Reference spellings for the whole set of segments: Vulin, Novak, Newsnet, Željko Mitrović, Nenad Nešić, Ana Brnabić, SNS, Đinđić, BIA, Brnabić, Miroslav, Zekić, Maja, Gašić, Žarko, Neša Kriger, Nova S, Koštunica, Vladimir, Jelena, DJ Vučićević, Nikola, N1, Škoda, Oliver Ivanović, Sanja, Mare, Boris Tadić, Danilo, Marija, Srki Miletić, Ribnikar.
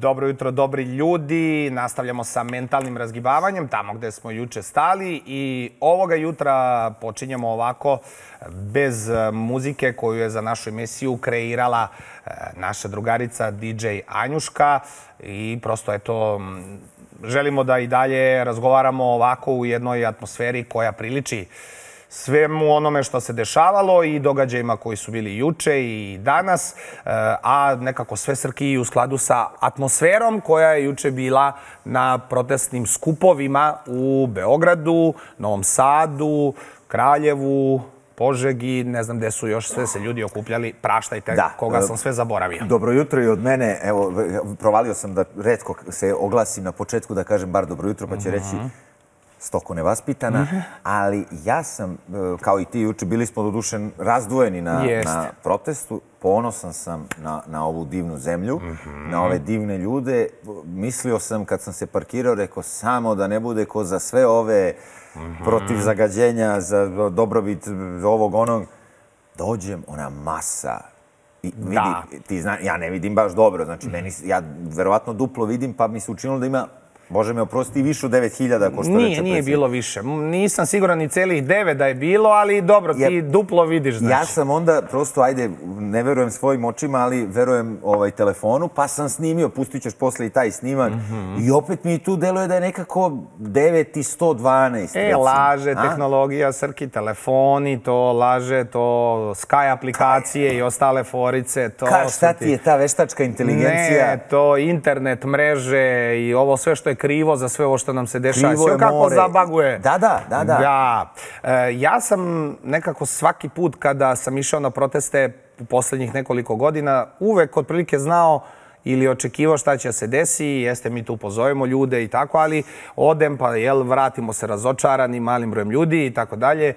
Dobro jutro, dobri ljudi. Nastavljamo sa mentalnim razgibavanjem, tamo gde smo juče stali. I ovoga jutra počinjemo ovako, bez muzike koju je za našu emisiju kreirala naša drugarica DJ Anjuška. I prosto, eto, želimo da i dalje razgovaramo ovako u jednoj atmosferi koja priliči svemu onome što se dešavalo i događajima koji su bili juče i danas, a nekako sve Srki u skladu sa atmosferom koja je juče bila na protestnim skupovima u Beogradu, Novom Sadu, Kraljevu, Požegi, ne znam gde su još sve se ljudi okupljali, praštajte koga sam sve zaboravio. Dobro jutro i od mene, evo, provalio sam da retko se oglasim na početku da kažem bar dobro jutro, pa će reći stoko nevaspitana, ali ja sam, kao i ti juče, bili smo doduše razdvojeni na protestu. Ponosan sam na ovu divnu zemlju, na ove divne ljude. Mislio sam, kad sam se parkirao, rekao samo da ne bude ko za sve ove protiv zagađenja, za dobrobit ovog onog. Dođem, ona masa. Ja ne vidim baš dobro. Znači, ja verovatno duplo vidim, pa mi se učinilo da ima, Bože me oprosti, više od 9.000, ako što reče predsjednik. Nije bilo više. Nisam siguran ni celih 9 da je bilo, ali dobro, ti duplo vidiš. Ja sam onda prosto, ajde, ne verujem svojim očima, ali verujem telefonu, pa sam snimio, pustit ćeš posle i taj snimak. I opet mi tu deluje da je nekako 9.112. Laže tehnologija, Srki, telefoni, to laže, to Sky aplikacije i ostale forice. Šta ti je ta veštačka inteligencija? Ne, to internet mreže i ovo sve što je krivo za sve ovo što nam se dešava. Krivo je more. Kako zabaguje. Da. Ja sam nekako svaki put kada sam išao na proteste u poslednjih nekoliko godina uvek otprilike znao ili očekivao šta će se desi, jeste mi tu pozovemo ljude i tako, ali odem pa vratimo se razočarani malim brojem ljudi i tako dalje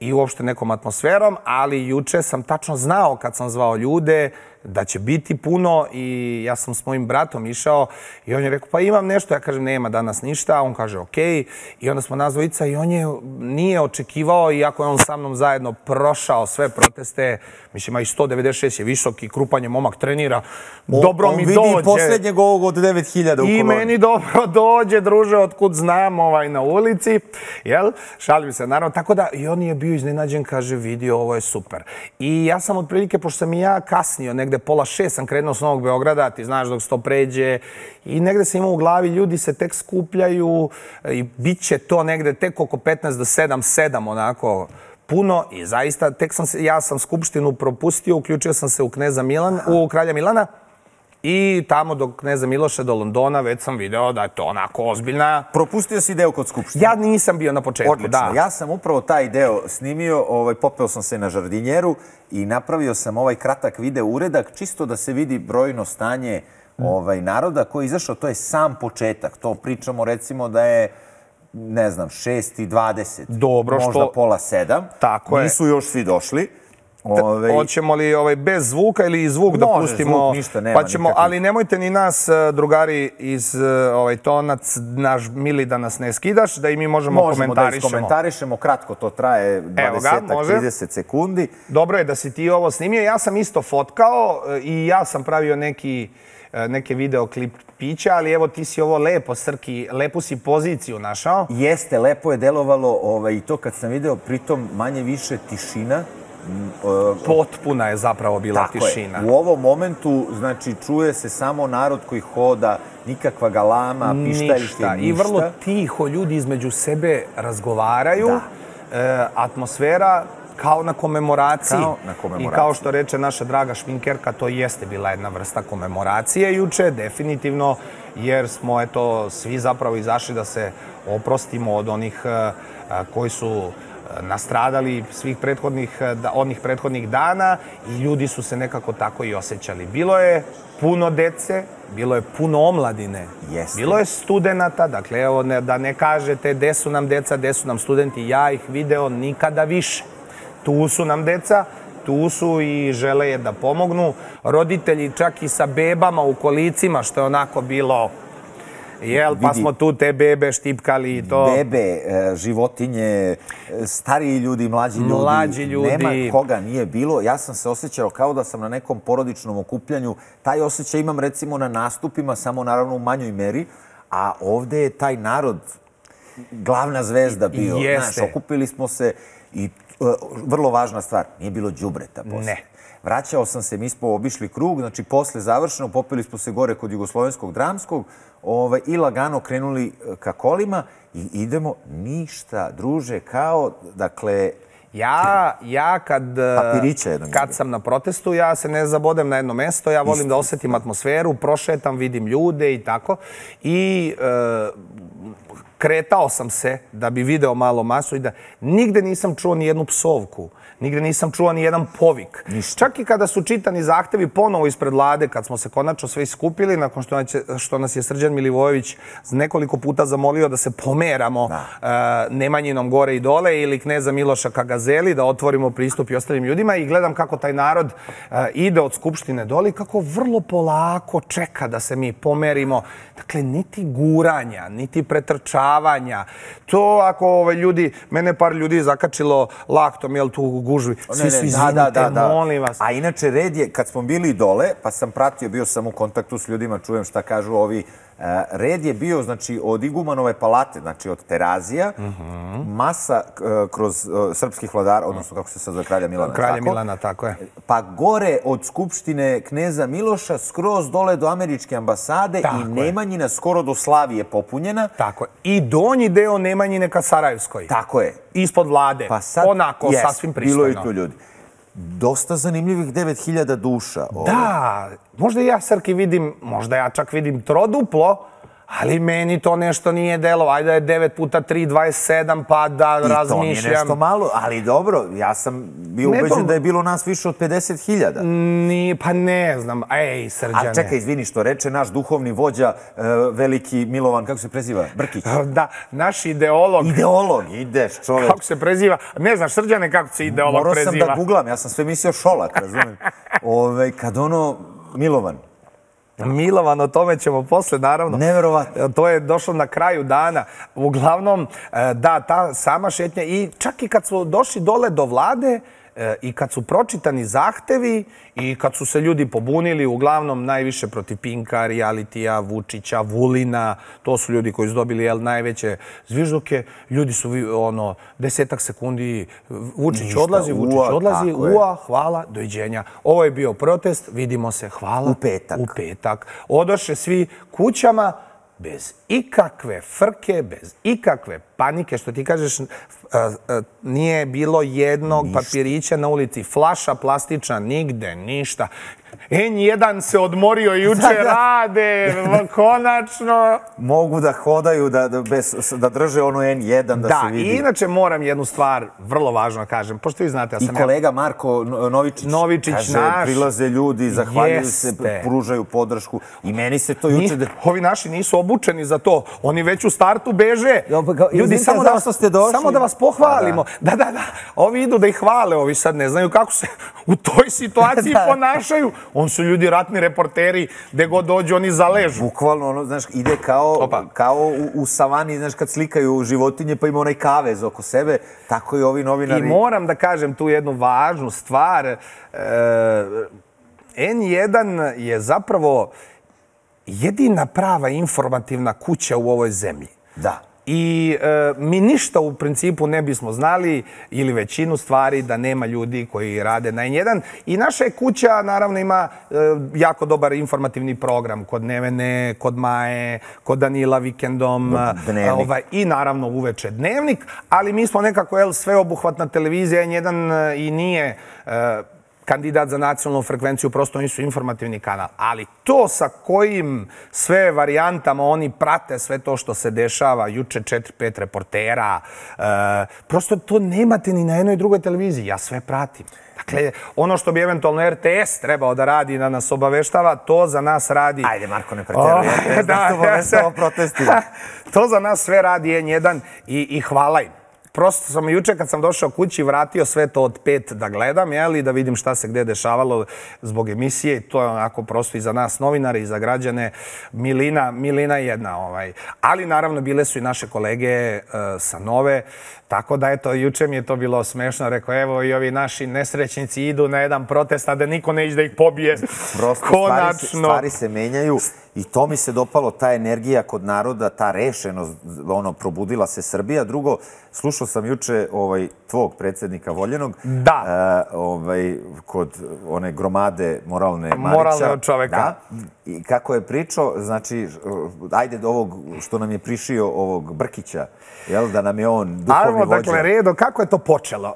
i uopšte nekom atmosferom, ali juče sam tačno znao kad sam zvao ljude da će biti puno i ja sam s mojim bratom išao i on je rekao pa imam nešto, ja kažem nema danas ništa, on kaže okej i onda smo nazvali Ica i on je nije očekivao i ako je on sa mnom zajedno prošao sve proteste, mislim i 196 je visok i krupan je momak, trenira, dobro mi dođe. On vidi poslednjeg ovog od 9000 u koloni. I meni dobro dođe, druže, otkud znam na ulici, jel? Šalim se, naravno, tako da i on je bio iznenađen, kaže vidio ovo je super. I ja sam otprilike, pošto sam i ja kasnio negde, pola šest sam krenuo s Novog Beograda, ti znaš dok se to pređe i negde sam imao u glavi, ljudi se tek skupljaju i bit će to negde tek oko 6:45 onako puno i zaista tek sam se, ja sam skupštinu propustio, uključio sam se u Kralja Milana i tamo do Kneza Miloša, do Londona, već sam video da je to onako ozbiljna. Propustio si deo kod Skupštine? Ja nisam bio na početku, da. Odlično, ja sam upravo taj deo snimio, popeo sam se na žardinjeru i napravio sam ovaj kratak video uredak, čisto da se vidi brojno stanje naroda koji je izašao, to je sam početak. To pričamo recimo da je, ne znam, 6:20, možda pola 7. Tako je. Nisu još svi došli. Hoćemo li bez zvuka ili zvuk da pustimo, ali nemojte ni nas, drugari iz Tonac, naš mili da nas ne skidaš, da i mi možemo komentarišemo. Možemo da iskomentarišemo, kratko to traje 20-30 sekundi. Dobro je da si ti ovo snimio, ja sam isto fotkao i ja sam pravio neke videoklipiće, ali evo ti si ovo lepo, Srki, lepu si poziciju našao. Jeste, lepo je delovalo i to kad sam video, pritom manje više tišina. Potpuna je zapravo bila tišina. U ovom momentu, znači, čuje se samo narod koji hoda, nikakva galama, pištaljke, ništa. I vrlo tiho ljudi između sebe razgovaraju, atmosfera kao na komemoraciji. I kao što reče naša draga šminkerka, to jeste bila jedna vrsta komemoracije juče, definitivno, jer smo, eto, svi zapravo izašli da se oprostimo od onih koji su nastradali svih prethodnih dana i ljudi su se nekako tako i osjećali. Bilo je puno dece, bilo je puno omladine, bilo je studenata, dakle, evo, da ne kažete gde su nam deca, gde su nam studenti, ja ih video nikada više. Tu su nam deca, tu su i žele je da pomognu. Roditelji čak i sa bebama u kolicima, što je onako bilo Jel, pa smo tu te bebe štipkali i to. Bebe, životinje, stariji ljudi, mlađi ljudi. Nema koga nije bilo. Ja sam se osjećao kao da sam na nekom porodičnom okupljanju. Taj osjećaj imam recimo na nastupima, samo naravno u manjoj meri. A ovdje je taj narod glavna zvezda bio. Znaš, okupili smo se i vrlo važna stvar, nije bilo đubreta posle. Ne. Vraćao sam se, mi smo obišli krug, znači posle završeno popili smo se gore kod Jugoslovenskog dramskog i lagano krenuli ka kolima i idemo ništa, druže, kao, dakle... Ja kad sam na protestu, ja se ne zabodem na jedno mesto, ja volim da osjetim atmosferu, prošetam, vidim ljude i tako. I kretao sam se da bi video malo masu i da nigde nisam čuo ni jednu psovku, nigde nisam čuo ni jedan povik. Čak i kada su čitani zahtevi ponovo ispred vlade, kad smo se konačno sve iskupili, nakon što nas je Srđan Milivojević nekoliko puta zamolio da se pomeramo Nemanjinom gore i dole ili kneza Miloša ka Gazeli, da otvorimo pristup i ostalim ljudima i gledam kako taj narod ide od Skupštine doli, kako vrlo polako čeka da se mi pomerimo. Dakle, niti guranja, niti pretrčavanja. To ako ljudi, mene par ljudi zakačilo laktom, jel tu u gužvi. Svi su izvinite, molim vas. A inače, red je, kad smo bili dole, pa sam pratio, bio sam u kontaktu s ljudima, čujem šta kažu ovi, red je bio, znači, od Igumanove palate, znači od Terazija, masa kroz srpskih vladara, odnosno kako se sad za kralja Milana. Kralja Milana, tako je. Pa gore od Skupštine kneza Miloša, skroz dole do američke ambasade i Nemanjina, skoro do Slavije popunjena. Tako je. I donji deo Nemanjine ka Sarajevskoj. Tako je. Ispod vlade. Onako, sasvim pristojno. Bilo je tu ljudi. Dosta zanimljivih 9000 duša. Da, možda ja, Srki, vidim, možda ja čak vidim troduplo, ali meni to nešto nije delo. Ajde je 9 puta 3, 27, pa da razmišljam. I to mi je nešto malo, ali dobro, ja sam bio ubeđen da je bilo nas više od 50.000. Pa ne znam, ej, Srđane. A čekaj, izvini, što reče naš duhovni vođa, veliki Milovan, kako se preziva? Brkić. Da, naš ideolog. Ideolog, ideš čovjek. Kako se preziva? Ne znaš, Srđane, kako se ideolog preziva. Morao sam da googlam, ja sam sve mislio Šolak, razumijem. Kad ono, Milovan. Milovan, o tome ćemo posle, naravno. Neverovatno. To je došlo na kraju dana. Uglavnom, da, ta sama šetnja i čak i kad su došli dole do vlade i kad su pročitani zahtevi i kad su se ljudi pobunili, uglavnom najviše protiv Pinka, realitija, Vučića, Vulina, to su ljudi koji su dobili najveće zvižduke, ljudi su 10-ak sekundi Vučić odlazi, ua, hvala, doviđenja. Ovo je bio protest, vidimo se, hvala. U petak. Odoše svi kućama, bez ikakve frke, bez ikakve panike, što ti kažeš, nije bilo jednog papirića na ulici, flaša plastična, nigde, ništa. N1 se odmorio juče, rade, konačno. Mogu da hodaju, da drže ono N1, da se vidi. Da, i inače moram jednu stvar, vrlo važno kažem, pošto vi znate... I kolega Marko Novičić, kaže, prilaze ljudi, zahvaljuju se, pružaju podršku. I meni se to juče... Ovi naši nisu obučeni za to, oni već u startu beže. Ljudi, samo da vas pohvalimo. Da, ovi idu da ih hvale, ovi sad ne znaju kako se u toj situaciji ponašaju. On su ljudi ratni reporteri, gde god dođu, oni zaležu. Bukvalno, ono, znaš, ide kao u savani, znaš, kad slikaju životinje, pa ima onaj kavez oko sebe, tako i ovi novinari. I moram da kažem tu jednu važnu stvar. N1 je zapravo jedina prava informativna kuća u ovoj zemlji. Da. I mi ništa u principu ne bismo znali ili većinu stvari da nema ljudi koji rade na N1. I naša kuća naravno ima jako dobar informativni program kod Nevene, kod Maje, kod Danila vikendom i naravno uveče Dnevnik. Ali mi smo nekako sveobuhvatna televizija N1 i nije kandidat za nacionalnu frekvenciju, prosto oni su informativni kanal. Ali to sa kojim sve varijantama oni prate sve to što se dešava, juče 4-5 reportera, prosto to nemate ni na jednoj drugoj televiziji. Ja sve pratim. Dakle, ono što bi eventualno RTS trebao da radi na nas obaveštava, to za nas radi... Ajde, Marko, ne preteruje. To za nas sve radi N1 i hvala im. prosto sam juče kad sam došao kući vratio sve to od 5 da gledam, jel, i da vidim šta se gde dešavalo zbog emisije. To je onako prosto i za nas novinare i za građane milina jedna. Ali naravno bile su i naše kolege sa Nove, tako da eto, juče mi je to bilo smešno. Rekao, evo i ovi naši nesrećnici idu na jedan protest, a da niko ne iđe da ih pobije. Prosto stvari se menjaju i to mi se dopalo, ta energija kod naroda, ta rešenost, ono, probudila se Srbija. Drugo, slušao sam juče tvog predsjednika voljenog kod one gromade moralne Marića. Moralne čoveka. I kako je pričao, znači, ajde ovog što nam je prišio, ovog Brkića, da nam je on duhovni vođa. Dakle, redo, kako je to počelo?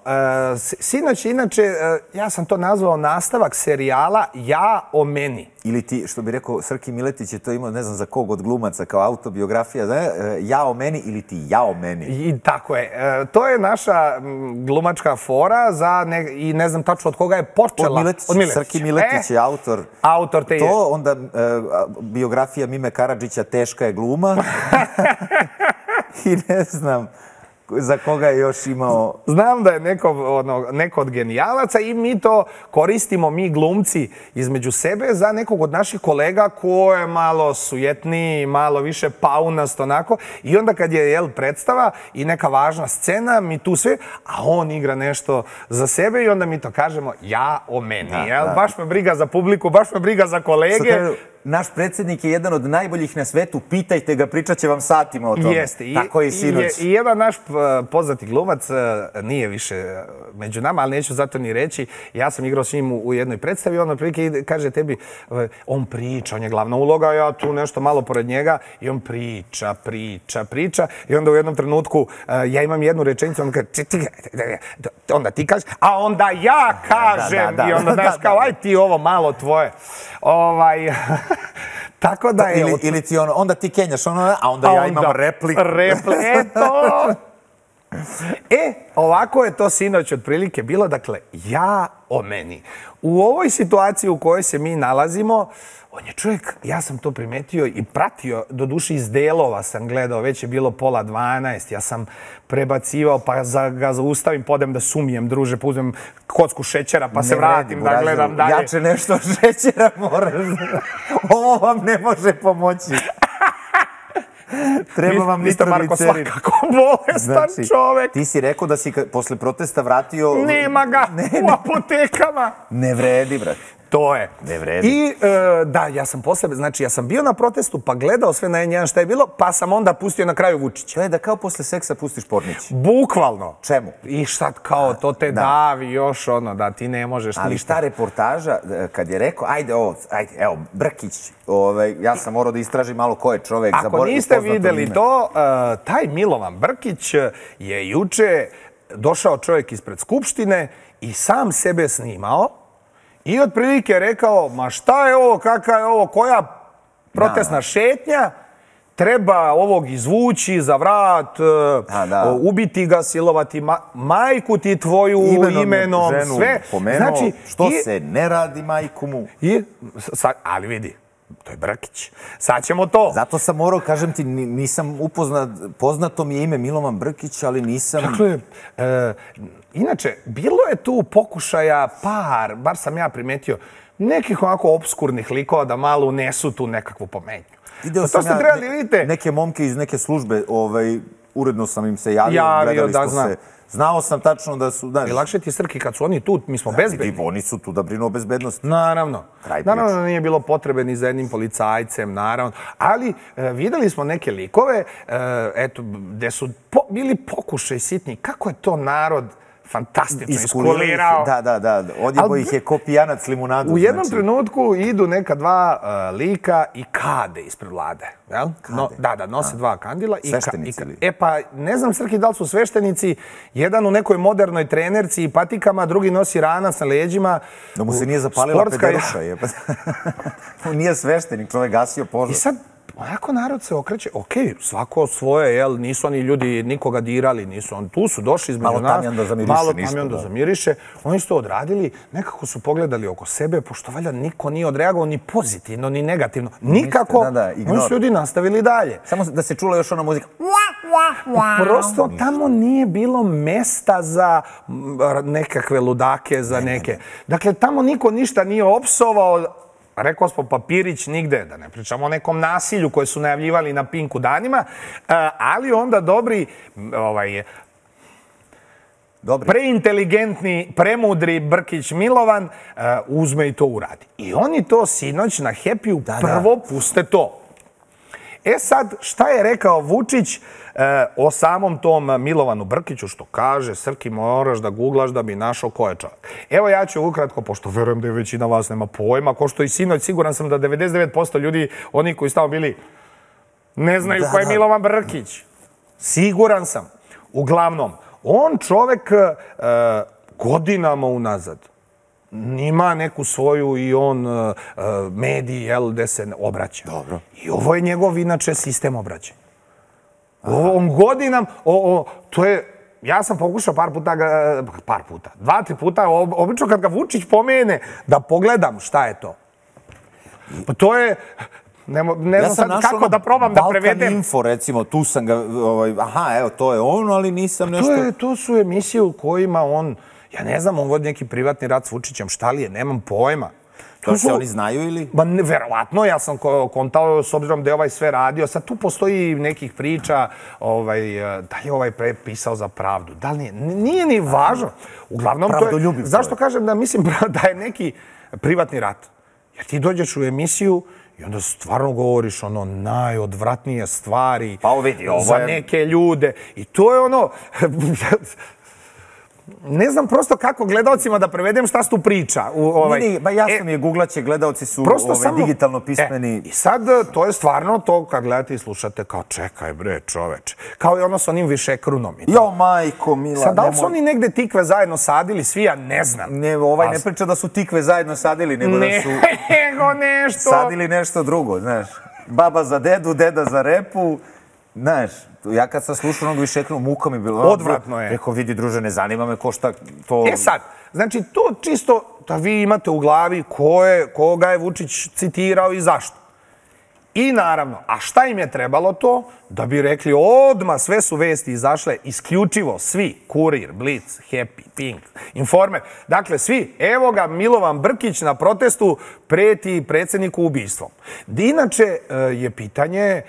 Sinoć, inače, ja sam to nazvao nastavak serijala Ja o meni. Ili ti, što bi rekao, Srki Miletić je to imao, ne znam za kog od glumaca, kao autobiografija, Ja o meni ili ti Ja o meni. I tako je. To je naša glumačka fora i ne znam tačno od koga je počela. Od Miletića. Srki Miletić je autor. Autor te je. To, onda biografija Mime Karadžića Teška je gluma. I ne znam za koga je još imao... Znam da je neko od genijalaca i mi to koristimo, mi glumci, između sebe za nekog od naših kolega ko je malo sujetniji, malo više paunast, onako. I onda kad je predstava i neka važna scena, mi tu sve, a on igra nešto za sebe i onda mi to kažemo Ja o meni. Baš me briga za publiku, baš me briga za kolege. Naš predsjednik je jedan od najboljih na svetu, pitajte ga, pričat će vam satima o tome. Jeste, tako je i sinoć. I jedan naš poznati glumac, nije više među nama, ali neću zato ni reći, ja sam igrao s njim u jednoj predstavi, on otprilike kaže tebi, on priča, on je glavna uloga, ja tu nešto malo pored njega, i on priča, i onda u jednom trenutku ja imam jednu rečenicu, onda ti kažeš, a onda ja kažem, i onda daš kao, aj ti ovo malo tvoje. Tako da je... Ili ti ono, onda ti kenjaš ono, a onda ja imam repliku. Eto! Ovako je to sinoć otprilike bilo, dakle, Ja o meni. U ovoj situaciji u kojoj se mi nalazimo, on je čovjek, ja sam to primetio i pratio, doduše iz delova sam gledao, već je bilo 11:30, ja sam prebacivao, pa ga zaustavim, podem da sumijem, druže, pa uzmem kocku šećera, pa se vratim da gledam dalje. Jače nešto šećera moraš, ovo vam ne može pomoći. Treba vam nitroglicerin. Svakako bolestan čovek. Ti si rekao da si posle protesta vratio... Nema ga u apotekama. Ne vredi, brat. To je. Ne vredi. I da, ja sam posle, znači ja sam bio na protestu, pa gledao sve na N1 šta je bilo, pa sam onda pustio na kraju Vučića. To je da kao posle seksa pustiš Pornić. Bukvalno. Čemu? I šta kao, to te davi još ono, da ti ne možeš ništa. Ali šta reportaža, kad je rekao, ajde ovo, ajde, evo, Brkić, ja sam morao da istražim malo ko je čovek. Ako niste videli to, taj Milovan Brkić je juče došao čovek ispred Skupštine i sam sebe snimao. I otprilike je rekao, ma šta je ovo, kakva je ovo, koja protestna šetnja, treba ovog izvući za vrat, ubiti ga, silovati majku ti tvoju, imenom, sve. Znači, što se ne radi majku mu. Ali vidi, to je Brkić. Sad ćemo to. Zato sam morao, kažem ti, nisam upoznat, poznato mi je ime Milovan Brkić, ali nisam... Dakle, inače, bilo je tu pokušaja par, bar sam ja primetio, nekih onako obskurnih likova da malo unesu tu nekakvu pometnju. To ste trebali, vidite. Neke momke iz neke službe, uredno sam im se javio, gledali smo se. Znao sam tačno da su... I lakše ti, Srki, kad su oni tu, mi smo bezbedni. Oni su tu da brinu o bezbednosti. Naravno. Naravno, nije bilo potrebe ni za jednim policajcem, naravno. Ali videli smo neke likove, eto, gde su bili pokušaj sitni. Kako je to narod fantastično iskulirao. Da, odjebo ih je ko pijanac limunadu. U jednom trenutku idu neka dva lika i kade ispred vlade. Da, nose dva kandila. Sveštenici li? E pa, ne znam, Srki, da li su sveštenici, jedan u nekoj modernoj trenerci i patikama, drugi nosi ranac na leđima. Da mu se nije zapalila pederuša. Nije sveštenik, čovjek gasio požar. I sad, onako narod se okreće, okej, svako svoje, jel, nisu oni ljudi nikoga dirali, nisu oni, tu su došli između nas, malo tamjan da zamiriše, oni su to odradili, nekako su pogledali oko sebe, pošto valjda niko nije odreagovao ni pozitivno, ni negativno, nikako, oni su ljudi nastavili dalje. Samo da se čula još ona muzika, Prosto tamo nije bilo mesta za nekakve ludake, za neke. Dakle, tamo niko ništa nije opsovao. Rekao smo papirić nigde, da ne pričamo o nekom nasilju koje su najavljivali na Pinku danima, ali onda dobri, preinteligentni, premudri Brkić Milovan uzme i to uradi. I oni to sinoć na Happy-u prvo puste to. E sad, šta je rekao Vučić o samom tom Milovanu Brkiću, što kaže, Srki, moraš da googlaš da bi našao ko je čovjek. Evo ja ću ukratko, pošto verujem da je većina vas nema pojma, ko što i sinoć, siguran sam da 99% ljudi, oni koji tamo bili, ne znaju ko je Milovan Brkić. Siguran sam. Uglavnom, on čovjek godinama unazad ima neku svoju i on mediji gde se obraća. I ovo je njegov, inače, sistem obraćanja. On godinam, to je, ja sam pokušao dva, tri puta, obično kad ga Vučić pomene, da pogledam šta je to. To je, ne znam sad kako da probam da prevedem. Balkan Info, recimo, tu sam ga, aha, evo, to je ono, ali nisam nešto... To su emisije u kojima on... Ja ne znam, on vodi neki privatni rat s Vučićem, šta li je, nemam pojma. To se oni znaju ili? Ba, verovatno, ja sam kontao s obzirom da je ovaj sve radio. Sad tu postoji nekih priča, da li je ovaj prepisao za Pravdu, da li nije, nije ni važno. Uglavnom, zašto kažem da mislim da je neki privatni rat? Jer ti dođeš u emisiju i onda stvarno govoriš ono najodvratnije stvari za neke ljude. I to je ono... Ne znam prosto kako gledalcima da prevedem šta se tu priča. Ma jasno mi je, googlaće, gledalci su digitalno pismeni. I sad to je stvarno to kad gledate i slušate kao čekaj bre čoveč. Kao i ono s onim Višekrunom. Jo majko mila. Sad da li su oni negde tikve zajedno sadili svi, ja ne znam. Ovaj ne priča da su tikve zajedno sadili, nego da su sadili nešto drugo, znaš. Baba za dedu, deda za repu. Znaš, ja kad sam slušao onog Višekruna, muka mi bilo... Odvratno je. Rekao, vidi, druže, ne zanima me ko šta to... E sad, znači, to čisto da vi imate u glavi koga je Vučić citirao i zašto. I naravno, a šta im je trebalo to? Da bi rekli, odmah sve su vesti izašle, isključivo svi, Kurir, Blic, Happy, Pink, Informer, dakle svi, evo ga Milovan Brkić na protestu preti predsjedniku ubijstvom. Inače je pitanje...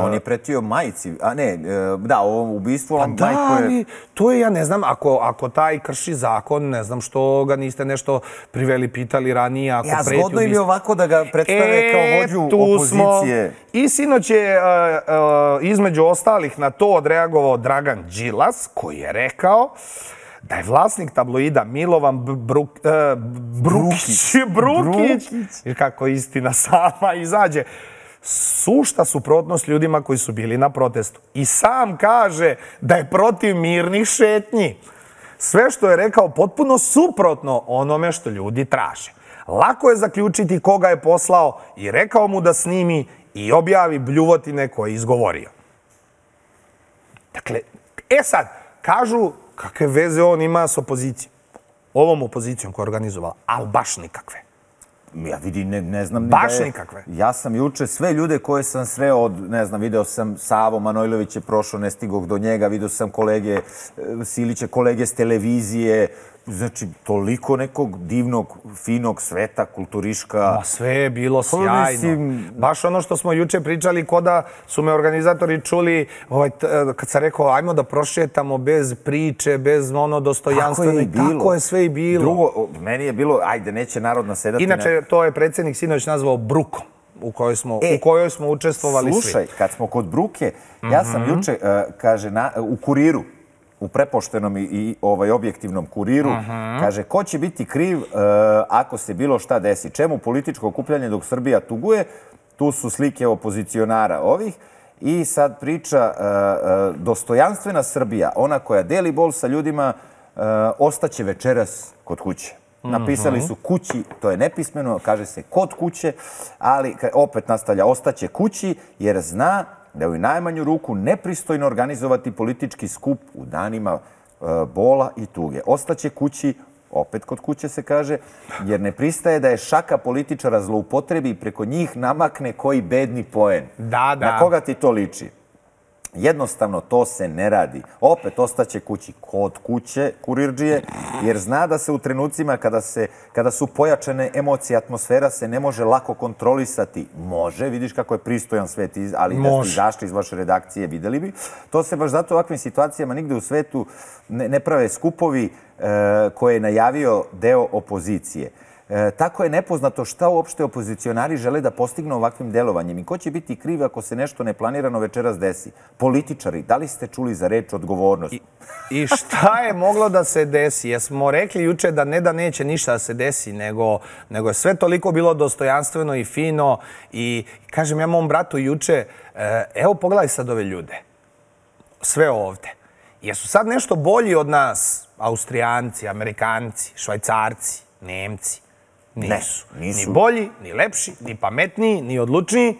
On je pretio majici, a ne, da, ovo ubijstvo... Pa da, ali to je, ja ne znam, ako taj krši zakon, ne znam što ga niste nešto priveli, pitali ranije, ako preti ubijstvo... Ja, zgodno im je ovako da ga predstave kao vođu opozicije. I sinoć je... Između ostalih na to odreagovao Dragan Đilas, koji je rekao da je vlasnik tabloida Milovan Brkić, jer kako istina sama izađe, sušta suprotnost ljudima koji su bili na protestu. I sam kaže da je protiv mirnih šetnji. Sve što je rekao potpuno suprotno onome što ljudi traže. Lako je zaključiti koga je poslao i rekao mu da snimi i objavi bljuvotine koje je izgovorio. Dakle, e sad, kažu kakve veze on ima s opozicijom. Ovom opozicijom koja je organizovala, ali baš nikakve. Ja vidi, ne znam ni da je... Baš nikakve. Ja sam juče sve ljude koje sam sreo od, ne znam, video sam Savo Manojlović je prošao, ne stigog do njega, video sam kolege Silića, kolege s televizije, znači, toliko nekog divnog, finog sveta, kulturiška. Sve je bilo sjajno. Baš ono što smo juče pričali, ko da su me organizatori čuli, kad sam rekao, ajmo da prošetamo bez priče, bez ono dostojanstvene. Tako je sve i bilo. Drugo, meni je bilo, ajde, neće narod nasedati. Inače, to je predsjednik sinoć nazvao Brukom, u kojoj smo učestvovali svi. Slušaj, kad smo kod Bruke, ja sam juče, kaže, u Kuriru, u prepoštenom i objektivnom Kuriru, kaže ko će biti kriv ako se bilo šta desi? Čemu političko okupljanje dok Srbija tuguje? Tu su slike opozicionara ovih i sad priča dostojanstvena Srbija, ona koja deli bol sa ljudima, ostaće večeras kod kuće. Napisali su kući, to je nepismeno, kaže se kod kuće, ali opet nastavlja ostaće kući jer zna da je u najmanju ruku nepristojno organizovati politički skup u danima bola i tuge. Ostaće kući, opet kod kuće se kaže, jer ne pristaje da je šaka političara zloupotrebi i preko njih namakne koji bedni poen. Na koga ti to liči? Jednostavno, to se ne radi. Opet ostaće kući kod kuće kurirđije, jer zna da se u trenucima kada su pojačene emocije, atmosfera se ne može lako kontrolisati. Može, vidiš kako je pristojan svet, ali da ste izašli iz vaše redakcije, videli bi. To se baš zato u ovakvim situacijama nigde u svetu ne prave skupovi koje je najavio deo opozicije. Tako je nepoznato šta uopšte opozicionari žele da postignu ovakvim delovanjem i ko će biti kriv ako se nešto neplanirano večeras desi. Političari, da li ste čuli za reč odgovornost? I šta je moglo da se desi? Jesmo rekli juče da ne da neće ništa da se desi, nego je sve toliko bilo dostojanstveno i fino. I kažem ja mom bratu juče, evo pogledaj sad ove ljude, sve ovde. Jesu sad nešto bolji od nas, Austrijanci, Amerikanci, Švajcarci, Nemci? Nisu. Ni bolji, ni lepši, ni pametniji, ni odlučniji.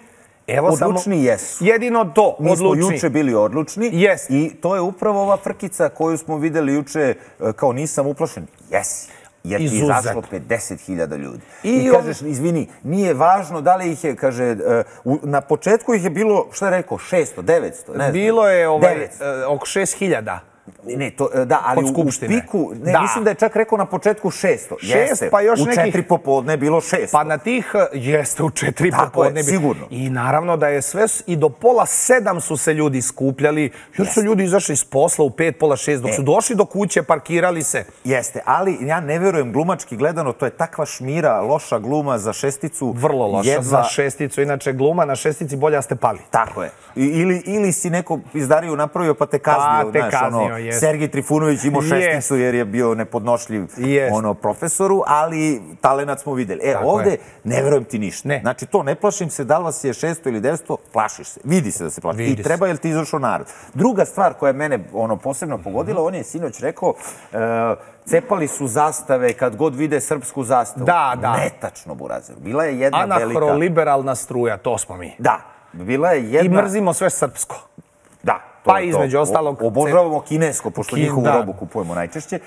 Odlučni jesu. Jedino to, odlučni. Mi smo juče bili odlučni i to je upravo ova frkica koju smo videli juče kao nisam uplašen. Jesi. Jer ti izašlo 50.000 ljudi. I kažeš, izvini, nije važno da li ih je, kaže, na početku ih je bilo, šta je rekao, 600, 900? Bilo je oko 6.000. Ne, da, ali u piku, mislim da je čak rekao na početku 600. 600, pa još nekih... U 4 popodne je bilo 600. Pa na tih, jeste, u 4 popodne. Tako je, sigurno. I naravno da je sve, i do 6:30 su se ljudi skupljali, jer su ljudi izašli iz posla u 5, pola 6, dok su došli do kuće, parkirali se. Jeste, ali ja ne verujem, glumački gledano, to je takva šmira, loša gluma za 6. Vrlo loša za 6, inače gluma na 6 bolja ste pali. Tako je. Ili si neko izdariju napravio pa te kaznio. Sergij Trifunović imao 6 jer je bio nepodnošljiv profesoru, ali talenat smo videli. E, ovdje ne verujem ti ništa. Znači, to ne plašim se, da li vas je 600 ili 900, plašiš se. Vidi se da se plašiš. I treba jer ti izašao narod. Druga stvar koja je mene posebno pogodila, on je sinoć rekao, cepali su zastave kad god vide srpsku zastavu. Netačno, Burazer. Bila je jedna velika... Anahroliberalna struja, to smo mi. Da. I mrzimo sve srpsko. Da. Pa između ostalog... Obožavamo kinesko, pošto njihovu robu kupujemo najčešće.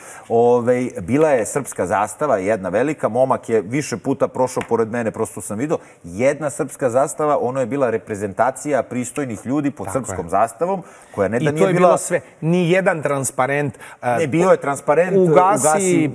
Bila je srpska zastava, jedna velika. Momak je više puta prošao pored mene, prosto sam vidio. Jedna srpska zastava, ono je bila reprezentacija pristojnih ljudi pod srpskom zastavom, koja ne da nije bila... I to je bilo sve, nijedan transparent. Ne, bio je transparent, ugasi...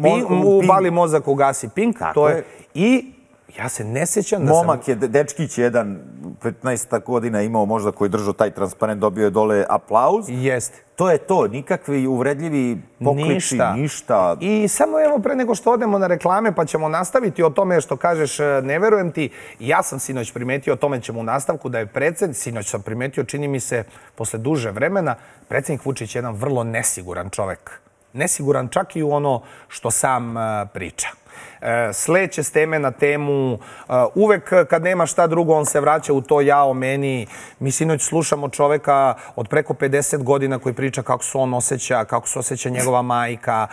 Upali mozak, ugasi pink. Tako je. I... Ja se ne sjećam da sam... Momak je, dečkić je jedan, 15 godina imao možda koji je držao taj transparent, dobio je dole aplauz. Jeste. To je to, nikakvi uvredljivi pokliči, ništa. I samo evo pre nego što odemo na reklame pa ćemo nastaviti o tome što kažeš ne verujem ti. Ja sam sinoć primetio, o tome ćemo u nastavku, da je predsjednik, sinoć sam primetio, čini mi se posle duže vremena, predsjednik Vučić je jedan vrlo nesiguran čovek. Nesiguran čak i u ono što sam priča. Sleće s teme na temu, uvek kad nema šta drugo on se vraća u to ja o meni. Mi sinoć slušamo čoveka od preko 50 godina koji priča kako se on osjeća, kako se osjeća njegova majka,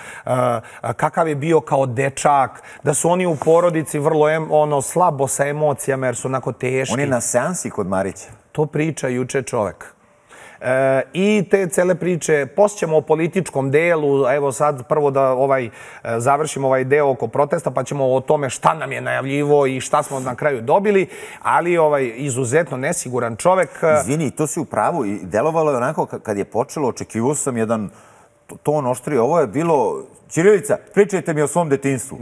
kakav je bio kao dečak, da su oni u porodici vrlo slabo sa emocijama jer su onako teški. On je na seansi kod Marića. To priča juče čovek. I te cele priče, poslije ćemo o političkom delu, evo sad prvo da završimo ovaj deo oko protesta, pa ćemo o tome šta nam je najavljivo i šta smo na kraju dobili, ali izuzetno nesiguran čovek. Izvini, to si u pravu, delovalo je onako kad je počelo, očekivao sam jedan ton oštrije, ovo je bilo... Ćirilica, pričajte mi o svom detinstvu.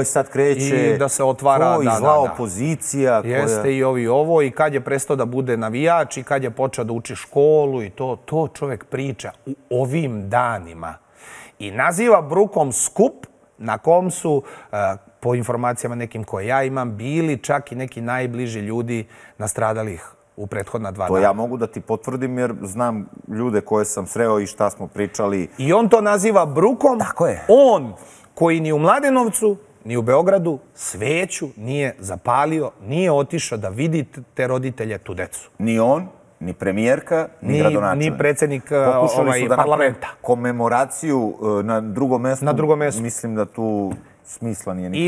I sad kreće to i zla opozicija. Jeste i ovo i kad je prestao da bude navijač i kad je počeo da uči školu i to čovjek priča u ovim danima. I naziva brukom skup na kom su, po informacijama nekim koje ja imam, bili čak i neki najbliži ljudi nastradalih u prethodna 2 dana. To ja mogu da ti potvrdim jer znam ljude koje sam sreo i šta smo pričali. I on to naziva brukom. Tako je. On koji ni u Mladenovcu, ni u Beogradu sveću nije zapalio, nije otišao da vidi te roditelje, tu decu. Ni on, ni premijerka, ni gradonačelnik. Ni predsjednik parlamenta. Komemoraciju na drugom mestu. Na drugom mestu. Mislim da tu... smisla nije nikakvog.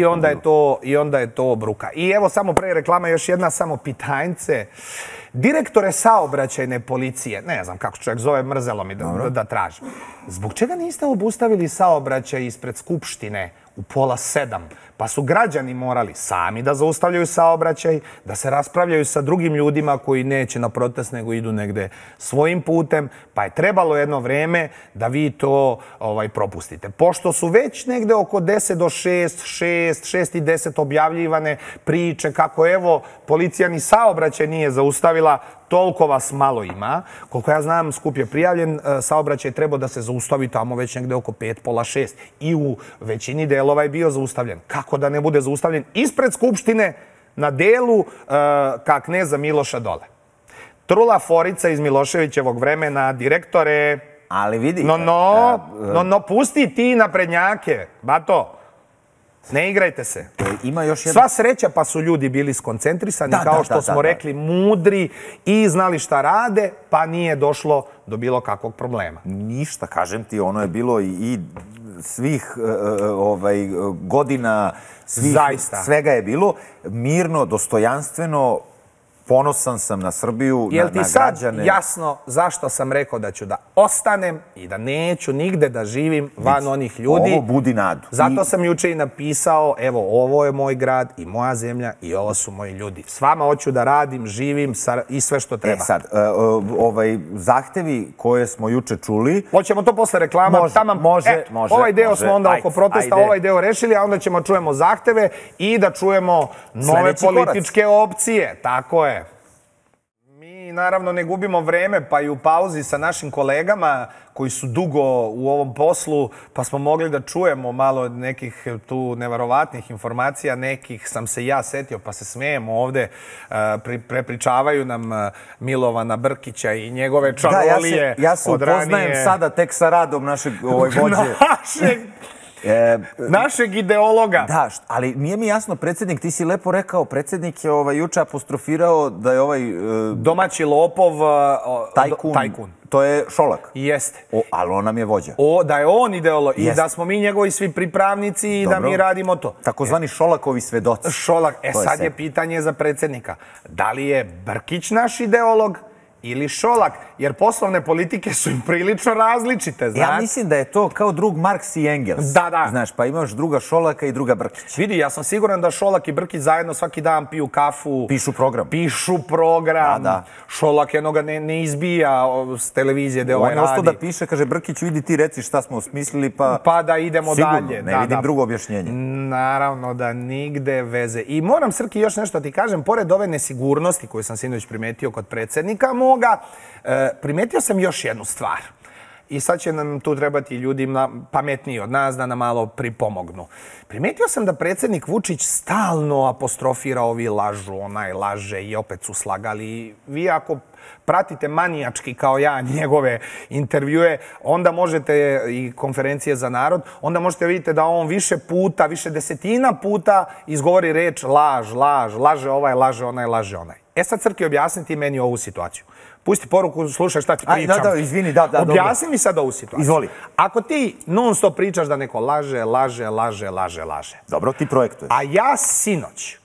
I onda je to bruka. I evo samo pre reklama još jedna samo pitanjce. Direktore saobraćajne policije, ne znam kako čovjek zove, mrzelo mi da tražim. Zbog čega niste obustavili saobraćaj ispred Skupštine u 6:30, pa su građani morali sami da zaustavljaju saobraćaj, da se raspravljaju sa drugim ljudima koji neće na protest nego idu negde svojim putem, pa je trebalo jedno vreme da vi to propustite. Pošto su već negde oko 6:10 objavljivane priče kako evo policija ni saobraćaj nije zaustavila, toliko vas malo ima. Koliko ja znam, skup je prijavljen, saobraćaj je trebao da se zaustavi tamo već negde oko 5, pola 6. I u većini delova je bio zaustavljen. Kako da ne bude zaustavljen? Ispred Skupštine, na delu ka Kneza Miloša dole. Trula forica iz Miloševićevog vremena, direktore... Ali vidite... No, pusti ti naprednjake, bato. Ne igrajte se. Sva sreća pa su ljudi bili skoncentrisani, kao što smo rekli, mudri i znali šta rade, pa nije došlo do bilo kakvog problema. Ništa, kažem ti, ono je bilo i svih godina, svega je bilo mirno, dostojanstveno, ponosan sam na Srbiju, na građane. Jel ti sad jasno zašto sam rekao da ću da ostanem i da neću nigde da živim van onih ljudi? Ovo budi nadu. Zato sam juče i napisao, evo, ovo je moj grad i moja zemlja i ovo su moji ljudi. S vama hoću da radim, živim i sve što treba. E sad, zahtevi koje smo juče čuli... Hoćemo to posle reklama. Može. Ovaj deo smo onda oko protesta, ovaj deo rešili, a onda ćemo čujemo zahteve i da čujemo nove političke opcije. Tako je. Mi naravno ne gubimo vreme, pa i u pauzi sa našim kolegama koji su dugo u ovom poslu, pa smo mogli da čujemo malo nekih tu neverovatnih informacija, nekih sam se ja setio, pa se smijem ovde, prepričavaju nam Milovana Brkića i njegove čarolije. Ja se upoznajem sada tek sa radom našeg vođe. Našeg ideologa. Da, ali nije mi jasno, predsjednik, ti si lepo rekao, predsjednik je juče apostrofirao da je ovaj... Domaći lopov... Tajkun. To je Šolak. Jeste. Ali on nam je vođa. Da je on ideolog i da smo mi njegovi svi pripravnici i da mi radimo to. Takozvani Šolakovi svedoci. Šolak. E sad je pitanje za predsjednika. Da li je Brkić naš ideolog ili Šolak, jer poslovne politike su im prilično različite, znaš. Ja mislim da je to kao drug Marks i Engels. Da. Znaš, pa imaš druga Šolaka i druga Brkić. Vidi, ja sam siguran da Šolak i Brkić zajedno svaki dan piju kafu. Pišu program. Šolak jednoga ne izbija s televizije gde ovaj radi. On je ostao da piše, kaže, Brkić, vidi ti reci šta smo osmislili, pa da idemo dalje. Sigurno, ne vidim drugo objašnjenje. Naravno da nigde veze. I moram, Srki, još nešto ti kažem, pored ove nesigurnosti koju sam sinoć primetio kod predsjednika, primetio sam još jednu stvar i sad će nam tu trebati ljudi pametniji od nas da nam malo pripomognu. Primetio sam da predsjednik Vučić stalno apostrofira ovi lažu, onaj laže i opet su slagali. Vi ako pratite manijački kao ja njegove intervjue, onda možete i konferencije za narod, onda možete vidjeti da on više desetina puta izgovori reč laže ovaj, laže onaj. E sad, Srki, objasni ti meni ovu situaciju. Pusti poruku, slušaj šta ti pričam. Objasni mi sad ovu situaciju. Izvoli. Ako ti non stop pričaš da neko laže... Dobro, ti projektuješ. A ja sinoć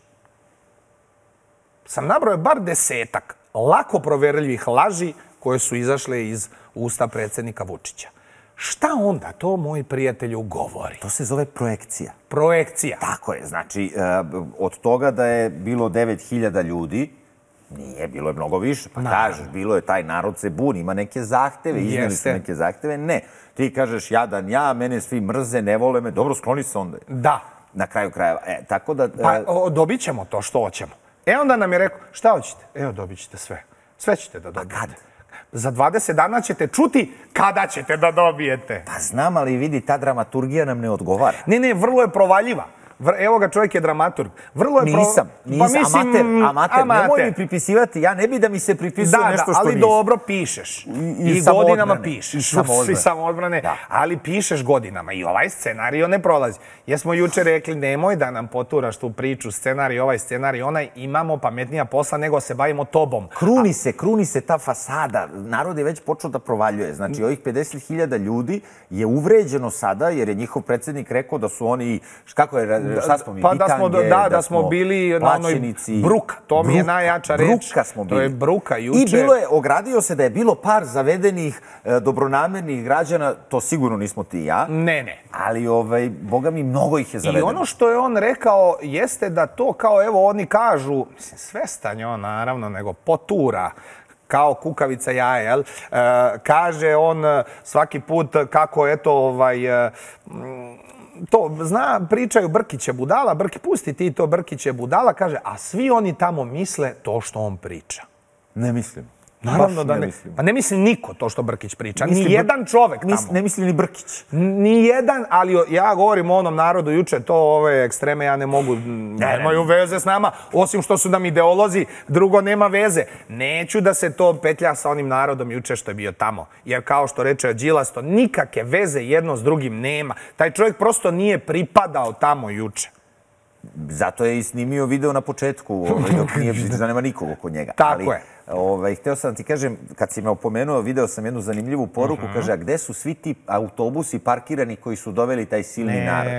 sam nabrojao bar 10-ak lako proverljivih laži koje su izašle iz usta predsjednika Vučića. Šta onda to, moji prijatelju, govori? To se zove projekcija. Projekcija. Tako je, znači, od toga da je bilo 9.000 ljudi, nije, bilo je mnogo više. Pa kažeš, bilo je, taj narod se buni, ima neke zahteve, izneli su neke zahteve. Ne, ti kažeš, jadan ja, mene svi mrze, ne vole me, dobro, skloni se onda. Da. Na kraju krajeva, tako da... Pa dobit ćemo to što hoćemo. E onda nam je rekao, šta hoćete? Evo, dobit ćete sve. Sve ćete da dobijete. A kada? Za 20 dana ćete čuti kada ćete da dobijete. Pa znam, ali vidi, ta dramaturgija nam ne odgovara. Ne, vrlo je provaljiva. Evo ga, čovjek je dramaturg. Nisam, amater. Nemoj mi pripisivati, ja ne bi da mi se pripisuje nešto što nisam. Ali dobro pišeš. I godinama pišeš. I samoodbrane. Ali pišeš godinama i ovaj scenario ne prolazi. Jesmo juče rekli, nemoj da nam poturaš tu priču, scenarij, onaj, imamo pametnija posla nego se bavimo tobom. Kruni se ta fasada. Narod je već počeo da provaljuje. Znači, ovih 50.000 ljudi je uvređeno sada, jer je njihov predsjednik rekao da su oni, kako je da smo bili na onoj Bruka, to mi je najjača reč. To je Bruka juče. I bilo je, ogradio se da je bilo par zavedenih, dobronamernih građana, to sigurno nismo ti i ja. Ne, ne. Ali, boga mi, mnogo ih je zavedeno. I ono što je on rekao jeste da to kao, evo, oni kažu, mislim, svestan je on, naravno, nego potura, kao kukavica jaje, jel? Kaže on svaki put kako, eto, to, zna, pričaju Brkić je budala, Brki, pusti ti to, Brkić je budala, kaže, a svi oni tamo misle to što on priča. Ne mislim. Naravno da ne mislim. Pa ne misli niko to što Brkić priča. Ni jedan čovek tamo. Ne misli ni Brkić. Ni jedan, ali ja govorim o onom narodu juče, to ove ekstreme ja ne mogu, nemaju veze s nama, osim što su nam ideolozi, drugo nema veze. Neću da se to petlja sa onim narodom juče što je bio tamo. Jer kao što reče Đilas, to nikakve veze jedno s drugim nema. Taj čovjek prosto nije pripadao tamo juče. Zato je i snimio video na početku, dok nije, da nema nikog oko njega. Tako je. Hteo sam ti kažem, kad si me opomenuo, video sam jednu zanimljivu poruku, kaže, a gde su svi ti autobusi parkirani koji su doveli taj silni narod?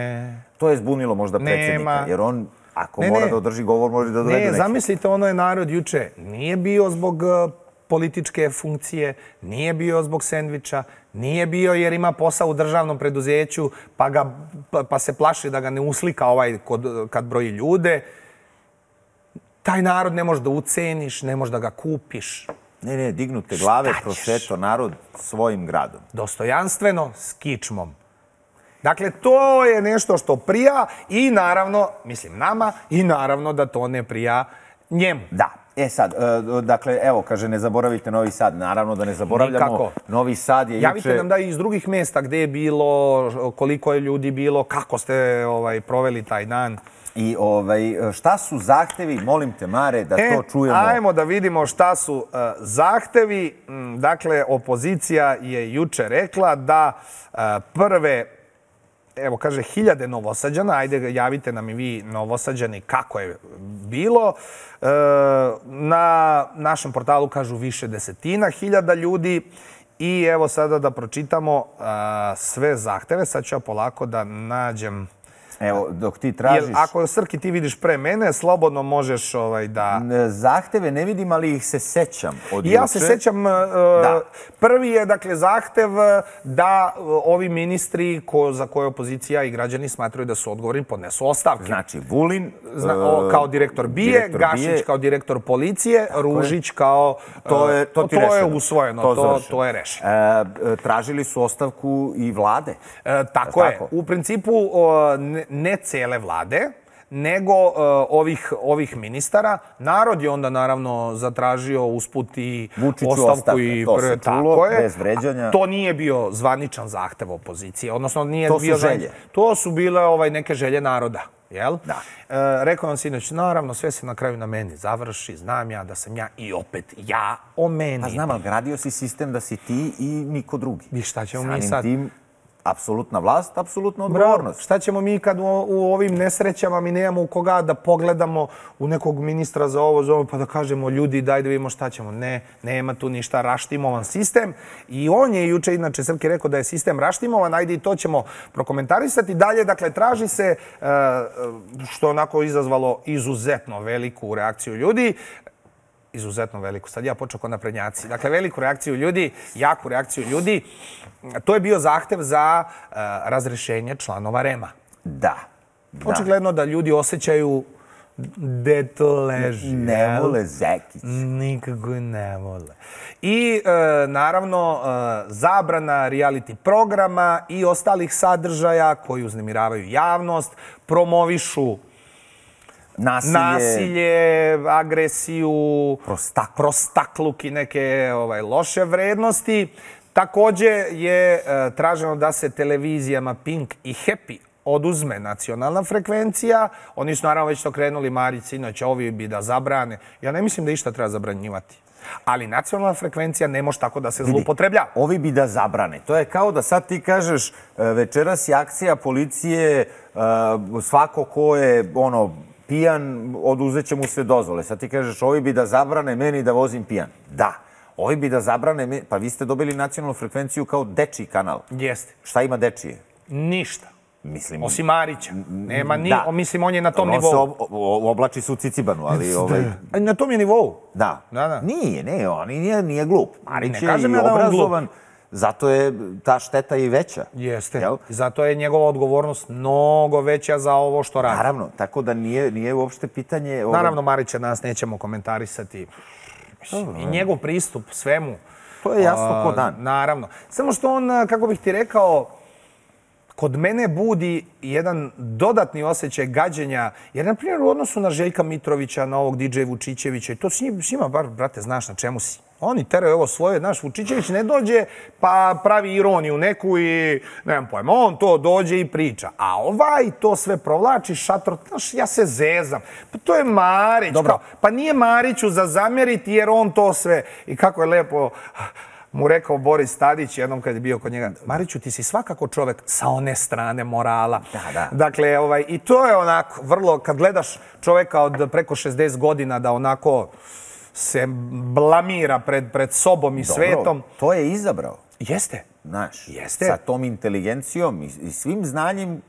To je zbunilo možda predsjednika, jer on, ako mora da održi govor, može da dovede nešto. Ne, zamislite, ono je narod juče nije bio zbog političke funkcije, nije bio zbog sendviča, nije bio jer ima posao u državnom preduzeću, pa se plaši da ga ne uslika ovaj kad broji ljude. Taj narod ne možeš da uceniš, ne možeš da ga kupiš. Ne, ne, dignute glave, prošeto narod svojim gradom. Dostojanstveno, s kičmom. Dakle, to je nešto što prija i naravno, mislim nama, i naravno da to ne prija njemu. Da. E sad, dakle, evo, kaže, ne zaboravite Novi Sad. Naravno da ne zaboravljamo. Novi Sad je juče... Javite nam da iz drugih mjesta gde je bilo, koliko je ljudi bilo, kako ste proveli taj dan. I šta su zahtevi, molim te Mare, da to čujemo. Ajmo da vidimo šta su zahtevi. Dakle, opozicija je juče rekla da prve, evo kaže, 1000 Novosađana, ajde javite nam i vi Novosađani kako je bilo. Na našem portalu kažu više desetina hiljada ljudi. I evo sada da pročitamo sve zahteve. Sad ću ja polako da nađem... Evo, dok ti tražiš... Ako, Srki, ti vidiš pre mene, slobodno možeš da... Zahteve ne vidim, ali ih se sećam. Ja se sećam. Prvi je, dakle, zahtev da ovi ministri za koje opozicija i građani smatraju da su odgovorni podnesu ostavke. Znači, Vulin... Kao direktor BIA, Gašić kao direktor policije, Ružić kao... To je usvojeno, to je rešeno. Tražili su ostavku i vlade. Tako je. U principu... ne cele vlade, nego ovih ministara. Narod je onda, naravno, zatražio usput i ostavku i prve takove. To nije bio zvaničan zahtev opozicije. Odnosno, nije bio želje. To su bile neke želje naroda. Rekao vam sinoć, naravno, sve se na kraju na meni završi, znam ja da sam ja i opet ja o meni. Pa znam, ali gradio si sistem da si ti i niko drugi. I šta ćemo mi sad... Apsolutna vlast, apsolutna odgovornost. Šta ćemo mi kad u ovim nesrećama mi nemamo u koga da pogledamo u nekog ministra za ovo, za ovo, pa da kažemo ljudi daj da vidimo šta ćemo. Ne, nema tu ništa, raštimovan sistem. I on je juče, inače Srki rekao da je sistem raštimovan, ajde i to ćemo prokomentarisati. Dalje, dakle, traži se, što je onako izazvalo izuzetno veliku reakciju ljudi, izuzetno veliku. Sad ja počeo ko naprednjaci. Dakle, veliku reakciju ljudi, jaku reakciju ljudi. To je bio zahtev za razrešenje članova REM-a. Da. Očigledno da ljudi osjećaju gde to leži. Ne vole Zekić. Nikako ne vole. I, naravno, zabrana reality programa i ostalih sadržaja koji uznemiravaju javnost, promovišu nasilje, agresiju, prostakluk i neke loše vrednosti. Također je traženo da se televizijama Pink i Happy oduzme nacionalna frekvencija. Oni su naravno već to krenuli, Marić, sinoć, ovi bi da zabrane. Ja ne mislim da išta treba zabranjivati. Ali nacionalna frekvencija ne može tako da se zloupotreblja. Ovi bi da zabrane. To je kao da sad ti kažeš večeras je akcija policije, svako ko je pijan, oduzet će mu se dozvole. Sad ti kažeš, ovi bi da zabrane meni da vozim pijan. Da. Ovi bi da zabrane meni... Pa vi ste dobili nacionalnu frekvenciju kao dečiji kanal. Jeste. Šta ima dečije? Ništa. Osim Marića. Mislim, on je na tom nivou. Oblači se u Cicibanu, ali... Na tom je nivou. Da. Nije, on nije glup. Marić je i obrazovan. Zato je ta šteta i veća. Jeste. Zato je njegova odgovornost mnogo veća za ovo što radi. Naravno, tako da nije uopšte pitanje... Naravno, Marića danas nećemo komentarisati. I njegov pristup svemu. To je jasno ko dan. Naravno. Samo što on, kako bih ti rekao, kod mene budi jedan dodatni osjećaj gađenja. Jer, na primjer, u odnosu na Željka Mitrovića, na ovog DJ Vučićevića, i to s njima, bar, brate, znaš na čemu si. Oni teraju ovo svoje, znaš, Vučićević ne dođe pa pravi ironiju neku i, nemam pojma, on to dođe i priča. A ovaj to sve provlači, šator, znaš, ja se zezam. Pa to je Marić. Pa nije Mariću za zamjeriti jer on to sve. I kako je lepo mu rekao Boris Tadić jednom kad je bio kod njega, Mariću, ti si svakako čovek sa one strane morala. Dakle, i to je onako vrlo, kad gledaš čoveka od preko 60 godina da onako... se blamira pred sobom i svetom. Dobro, to je izabrao. Jeste. Znaš, sa tom inteligencijom i svim znanjem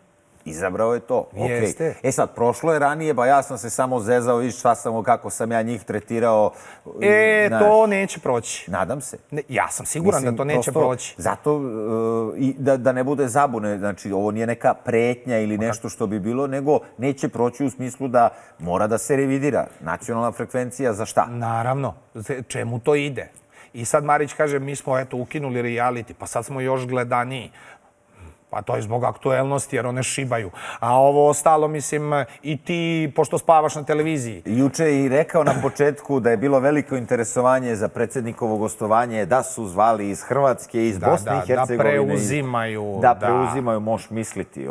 izabrao je to. Jeste. E sad, prošlo je ranije, ba ja sam se samo zezao, viš šta sam, kako sam ja njih tretirao. E, to neće proći. Nadam se. Ja sam siguran da to neće proći. Zato, da ne bude zabune, znači, ovo nije neka pretnja ili nešto što bi bilo, nego neće proći u smislu da mora da se revidira. Nacionalna frekvencija za šta? Naravno. Čemu to ide? I sad Marić kaže, mi smo, eto, ukinuli reality, pa sad smo još gledaniji. Pa to je zbog aktuelnosti, jer one šibaju. A ovo ostalo, mislim, i ti, pošto spavaš na televiziji. Juče je i rekao na početku da je bilo veliko interesovanje za predsjednikovo gostovanje, da su zvali iz Hrvatske, iz Bosne i Hercegovine. Da preuzimaju. Da preuzimaju, možeš misliti.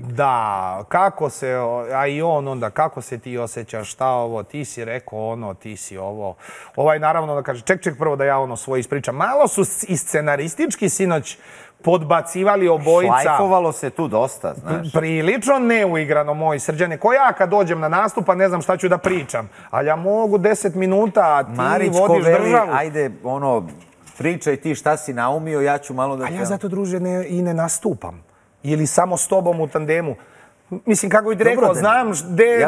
Da, kako se, a i on onda, kako se ti osjećaš, šta ovo, ti si rekao ono, ti si ovo. Ovaj, naravno, da kaže, ček, prvo da ja ono svoje ispričam. Malo su i scenaristički sinoć podbacivali obojica. Šlajkovalo se tu dosta, znaš. Prilično neuigrano, moji Srđane. Ko ja kad dođem na nastup, pa ne znam šta ću da pričam. Ali ja mogu 10 minuta, a ti vodiš državu. Ajde, ono, pričaj ti šta si naumio, ja ću malo da... A ja zato, druže, i ne nastupam. Ili samo s tobom u tandemu. Mislim, kako bih rekao, znam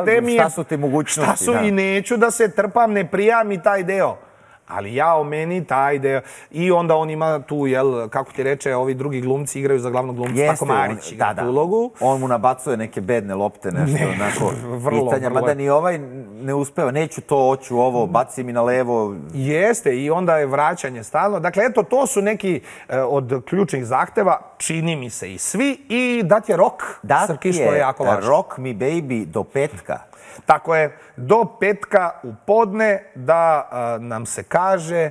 gde mi je... Šta su te mogućnosti. Šta su i neću da se trpam, ne prijam i taj deo. Ali ja o meni, taj deo. I onda on ima tu, jel, kako ti reče, ovi drugi glumci igraju za glavnog glumca, tako Marić igra tu ulogu. On mu nabacuje neke bedne lopte, nešto onako pitanja. Mada ni ovaj ne uspeva, neću to, hoću ovo, baci mi na levo. Jeste, i onda je vraćanje stalno. Dakle, eto, to su neki od ključnih zahteva, čini mi se i svi. I dat je rok, Srki, što je jako važno. Rock me baby do petka. Tako je, do petka u podne da nam se kaže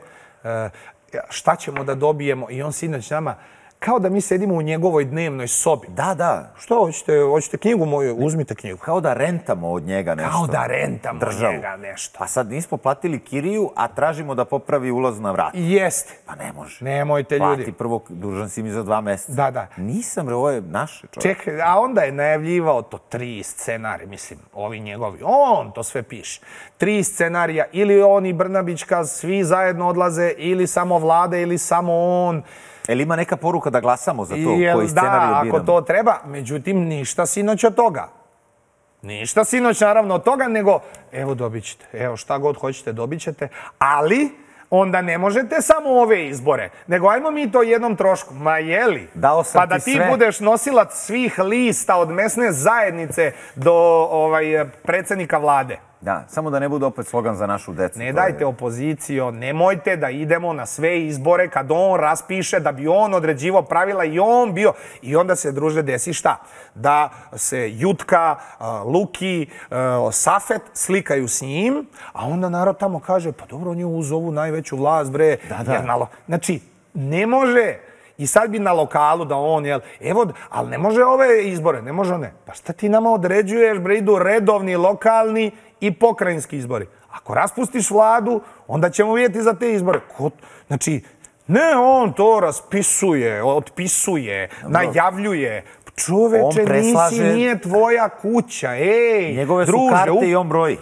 šta ćemo da dobijemo. I on sinoć nama, kao da mi sedimo u njegovoj dnevnoj sobi. Da. Što hoćete knjigu moju? Uzmite knjigu. Kao da rentamo od njega nešto. Pa sad nismo platili kiriju, a tražimo da popravi ulaz na vrat. Jeste. Pa ne može. Nemojte, ljudi. Plati prvo, dužan si mi za 2 meseca. Da. Nisam, ovo je naše, čovjek. Čekaj, a onda je najavljivao to 3 scenarija, mislim, ovi njegovi. On to sve piše. 3 scenarija, ili on i Brnabićka, svi zajedno odlaze, ili samo Vlade, ili samo on. Jel ima neka poruka da glasamo za to koji scenarij biramo? Da, ako to treba. Međutim, ništa sinoć od toga. Ništa sinoć, naravno, od toga, nego evo dobit ćete, evo šta god hoćete dobit ćete, ali onda ne možete samo ove izbore, nego ajmo mi to jednom trošku. Ma jeli? Pa da ti budeš nosilac svih lista od mesne zajednice do predsjednika Vlade. Da, samo da ne bude opet slogan za našu decu. Ne dajte opoziciju, nemojte da idemo na sve izbore kad on raspiše da bi on određivo pravila i on bio. I onda se, druže, desi šta? Da se Jutka, Luki, Safet slikaju s njim, a onda narod tamo kaže, pa dobro, on je uz ovu najveću vlast, bre. Znači, ne može... I sad bi na lokalu da on, jel, evo, ali ne može ove izbore, ne može one. Pa šta ti nama određuješ, bre, idu redovni, lokalni i pokrajinski izbori. Ako raspustiš vladu, onda ćemo vidjeti za te izbore. Znači, ne, on to raspisuje, otpisuje, najavljuje. Čoveče, nisi, nije tvoja kuća, ej. Njegove su karte i on broji.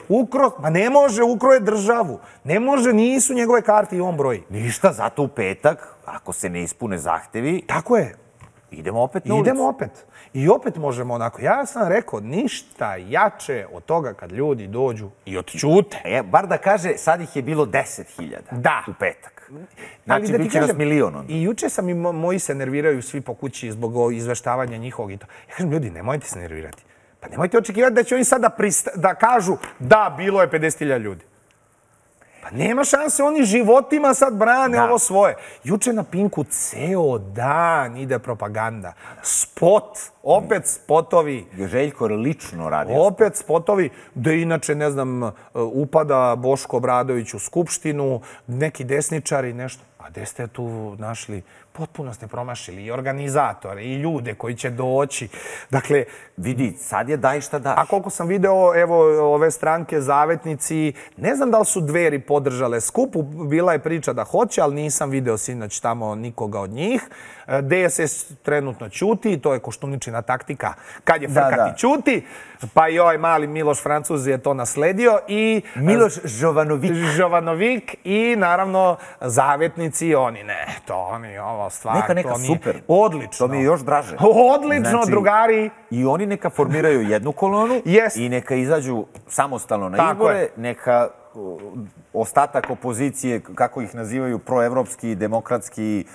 Ma ne može, ukroje državu. Ne može, nisu njegove karte i on broji. Ništa, zato u petak, ako se ne ispune zahtevi... Tako je. idemo opet na ulicu. Idemo opet. I opet možemo onako. Ja sam rekao, ništa jače od toga kad ljudi dođu i odćute. Bar da kaže, sad ih je bilo 10.000 u petak. Znači, bit će nas milionom. I juče sam i moji se nerviraju svi po kući zbog izveštavanja njihovog i to. Ja kažem, ljudi, nemojte se nervirati. Pa nemojte očekivati da će oni sad da kažu da, bilo je 50.000 ljudi. Pa nema šanse, oni životima sad brane ovo svoje. Juče na Pinku ceo dan ide propaganda. Spot, opet spotovi. Željko lično radi. Opet spotovi, da inače, ne znam, upada Boško Obradović u Skupštinu, neki desničari, nešto. A gde ste tu našli? Potpuno ste promašili i organizatore i ljude koji će doći. Dakle, vidi, sad je daj šta daš. A koliko sam video, evo, ove stranke, zavetnici, ne znam da li su Dveri podržale skup, bila je priča da hoće, ali nisam video sinoć tamo nikoga od njih. DSS trenutno ćuti, to je Koštuničina taktika, kad je frkati ćuti, pa i ovaj mali Miloš Francuz je to nasledio i... Miloš Jovanović. Jovanović i, naravno, zavetnici, oni ne, to oni, ovo. Stvar, neka super. Odlično. To mi je još draže. Odlično, znači, drugari. I oni neka formiraju jednu kolonu i neka izađu samostalno na izbore, neka ostatak opozicije, kako ih nazivaju, proevropski, demokratski,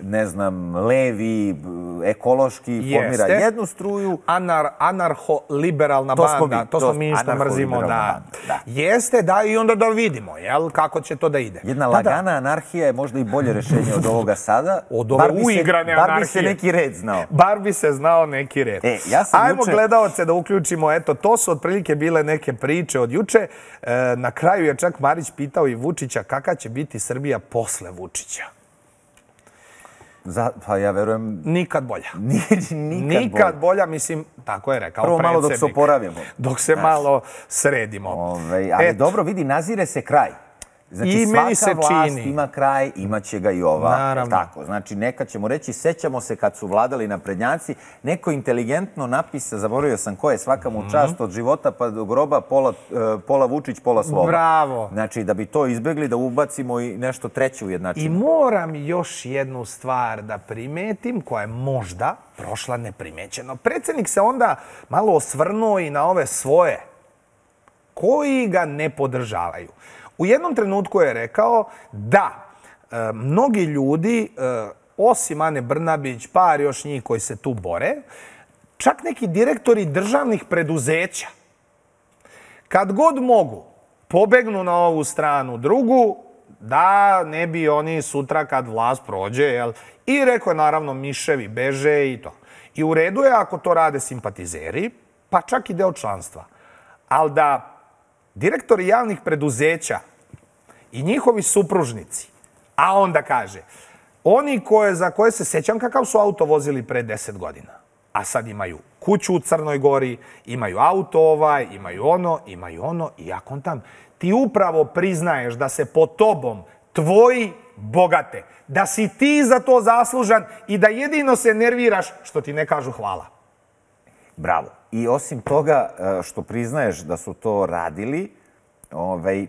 ne znam, levi, ekološki, formira jednu struju. Anarcho-liberalna banda. To smo mi što mrzimo. Jeste, da, i onda da vidimo kako će to da ide. Jedna lagana anarhija je možda i bolje rešenje od ovoga sada. Od ove uigrane anarhije. Bar bi se neki red znao. Bar bi se znao neki red. Ajmo gledaoce da uključimo. Eto, to su otprilike bile neke priče od juče. Na kraju je čak Marić pitao i Vučića kakva će biti Srbija posle Vučića. Pa ja verujem... Nikad bolja. Nikad bolja, mislim, tako je rekao predsednik. Prvo malo dok se oporavimo. Dok se malo sredimo. Ali dobro, vidi, nazire se kraj. Znači, svaka vlast ima kraj, imaće ga i ova. Znači, neka ćemo reći, sećamo se kad su vladali naprednjaci, neko inteligentno napisa, zaboravio sam ko je, svaka mu čast, od života pa do groba, pola Vučić, pola Slova. Bravo! Znači, da bi to izbegli, da ubacimo i nešto treće ujednačimo. I moram još jednu stvar da primetim, koja je možda prošla neprimećeno. Predsednik se onda malo osvrnuo i na ove svoje, koji ga ne podržavaju. U jednom trenutku je rekao da mnogi ljudi, osim Ane Brnabić, par još njih koji se tu bore, čak neki direktori državnih preduzeća, kad god mogu, pobegnu na ovu stranu drugu, da ne bi oni sutra kad vlast prođe. I rekao je, naravno, miševi beže i to. I u redu je ako to rade simpatizeri, pa čak i deo članstva. Ali da... direktori javnih preduzeća i njihovi supružnici, a onda kaže, oni za koje se sećam kakav su auto vozili pre 10 godina, a sad imaju kuću u Crnoj Gori, imaju auto ovaj, imaju ono, i ja kontam, ti upravo priznaješ da se po tobom tvoji bogate, da si ti za to zaslužan i da jedino se nerviraš što ti ne kažu hvala. Bravo. I osim toga što priznaješ da su to radili,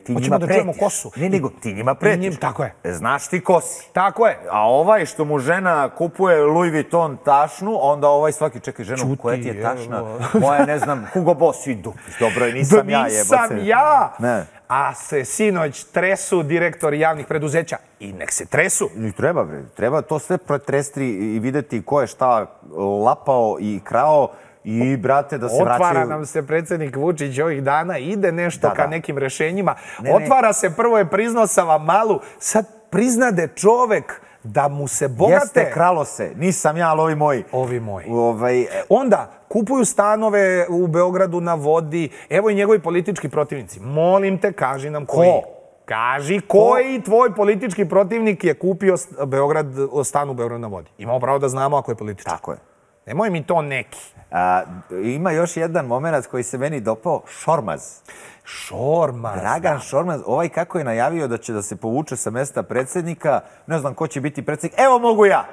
ti njima pretiš. Ne, nego ti njima pretiš. Tako je. Znaš ti ko si. Tako je. A ovaj što mu žena kupuje Louis Vuitton tašnu, onda ovaj svaki, čekaj, ženu, koja ti je tašna? Moja, ne znam, Hugo Boss, idu. Dobro je, nisam ja, jebote. Nisam ja! A se sinoć tresu direktori javnih preduzeća. I nek se tresu. Treba, bre. Treba to sve protresti i videti ko je šta lapao i krao. I, brate, da se vraćaju... Otvara nam se predsednik Vučić ovih dana, ide nešto ka nekim rešenjima. Otvara se, prvo je priznao Sava Malu, sad priznade čovek da mu se bogate... Jeste, kralo se, nisam ja, ali ovi moji. Ovi moji. Onda, kupuju stanove u Beogradu na vodi, evo i njegovi politički protivnici. Molim te, kaži nam koji. Ko? Kaži koji tvoj politički protivnik je kupio stan u Beogradu na vodi. Imamo pravo da znamo ako je politički. Tako je. Nemoj mi to neki. Ima još jedan moment koji se meni dopao. Šormaz. Šormaz. Dragan Šormaz. Ovaj kako je najavio da će da se povuče sa mesta predsednika. Ne znam ko će biti predsednik. Evo mogu ja.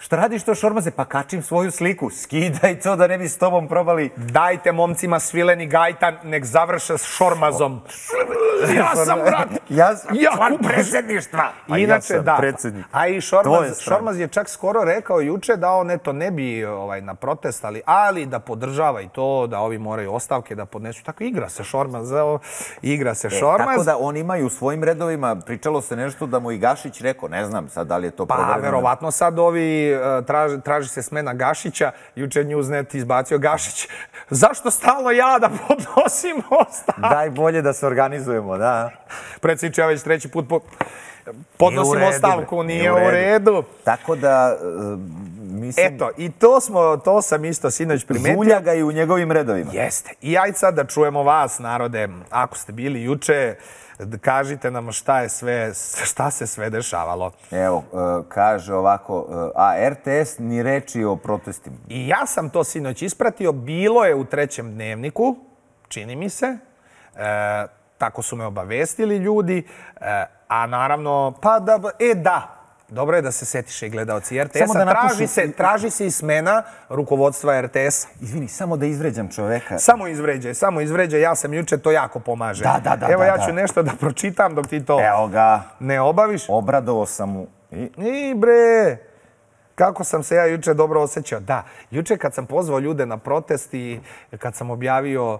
Šta radiš to, Šormaze? Pa kačim svoju sliku. Skidaj to da ne bi s tobom probali. Dajte momcima svileni gajtan, nek završe s Šormazom. Ja sam, brat! Ja sam član predsjedništva! Inače, da. A i Šormaz je čak skoro rekao juče da on ne bi na protest, ali da podržava i to, da ovi moraju ostavke da podnesu. Tako igra se Šormaz. Igra se Šormaz. Tako da on ima i u svojim redovima, pričalo se nešto da mu i Gašić rekao, ne znam sad da li je to provereno. Pa, verovatno sad ovi traži se smena Gašića. Juče Newsnet izbacio Gašić. Zašto stalno ja da podnosim ostavke? Daj bolje da se organizujemo, da. Predsjedniče, ja već treći put podnosim ostavku. Nije u redu. Tako da, mislim... Eto, i to sam isto sinoć primetio. Žulja ga i u njegovim redovima. Jeste. I ajde sad da čujemo vas, narode. Ako ste bili juče, kažite nam šta se sve dešavalo. Evo, kaže ovako, a RTS ni reči o protestima. I ja sam to sinoć ispratio, bilo je u trećem dnevniku, čini mi se, tako su me obavestili ljudi, a naravno, dobro je da se setiše i gledaoci RTS-a. Traži se i smena rukovodstva RTS-a. Izvini, samo da izvređam čoveka. Samo izvređaj. Ja sam juče, to jako pomaže. Da. Evo, ja ću nešto da pročitam dok ti to ne obaviš. Obradovao sam mu. I bre, kako sam se ja juče dobro osjećao. Da, juče kad sam pozvao ljude na protest i kad sam objavio...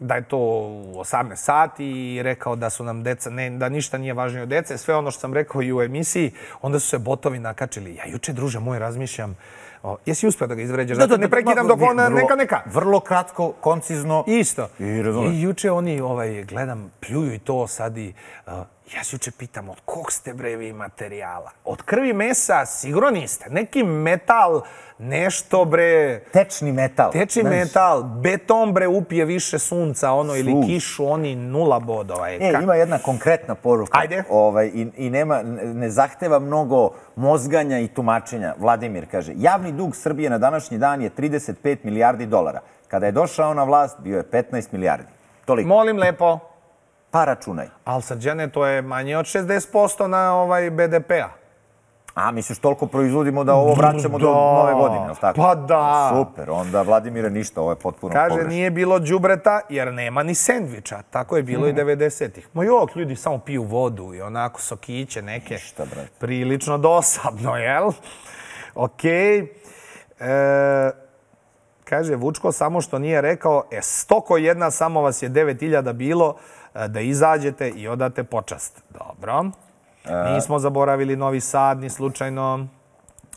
da je to u 18 sati i rekao da su nam deca, da ništa nije važnije od dece, sve ono što sam rekao i u emisiji, onda su se botovi nakačili. Ja juče, druže moj, razmišljam, jesi uspio da ga izvređaš? Zato ne prekidam dok ona neka. Vrlo kratko, koncizno. Isto. I juče oni, gledam, pljuju i to sad i... Ja se juče pitam, od kog ste brevi materijala? Od krvi mesa sigurno niste. Neki metal, nešto bre... Tečni metal. Tečni metal. Beton bre upije više sunca, ono, ili kišu, oni 0 bodova. Ima jedna konkretna poruka. Ajde. I ne zahteva mnogo mozganja i tumačenja. Vladimir kaže, javni dug Srbije na današnji dan je 35 milijardi dolara. Kada je došao na vlast, bio je 15 milijardi. Toliko. Molim lepo. Pa računaj. Ali, Srđane, to je manje od 60% na BDP-a. A, misliš, toliko proizvodimo da ovo vraćamo do nove godine, je li tako? Pa da. Super, onda Vladimire ništa, ovo je potpuno pogrešno. Kaže, nije bilo đubreta jer nema ni sendviča. Tako je bilo i 90-ih. Ma jok, ljudi samo piju vodu i onako sokiće neke. Ništa, brate. Prilično dosadno, jel? Okej. Kaže, Vučko, samo što nije rekao, stoko jedna, samo vas je 9000 bilo, da izađete i odate počast. Dobro. Nismo zaboravili Novi Sad, ni slučajno.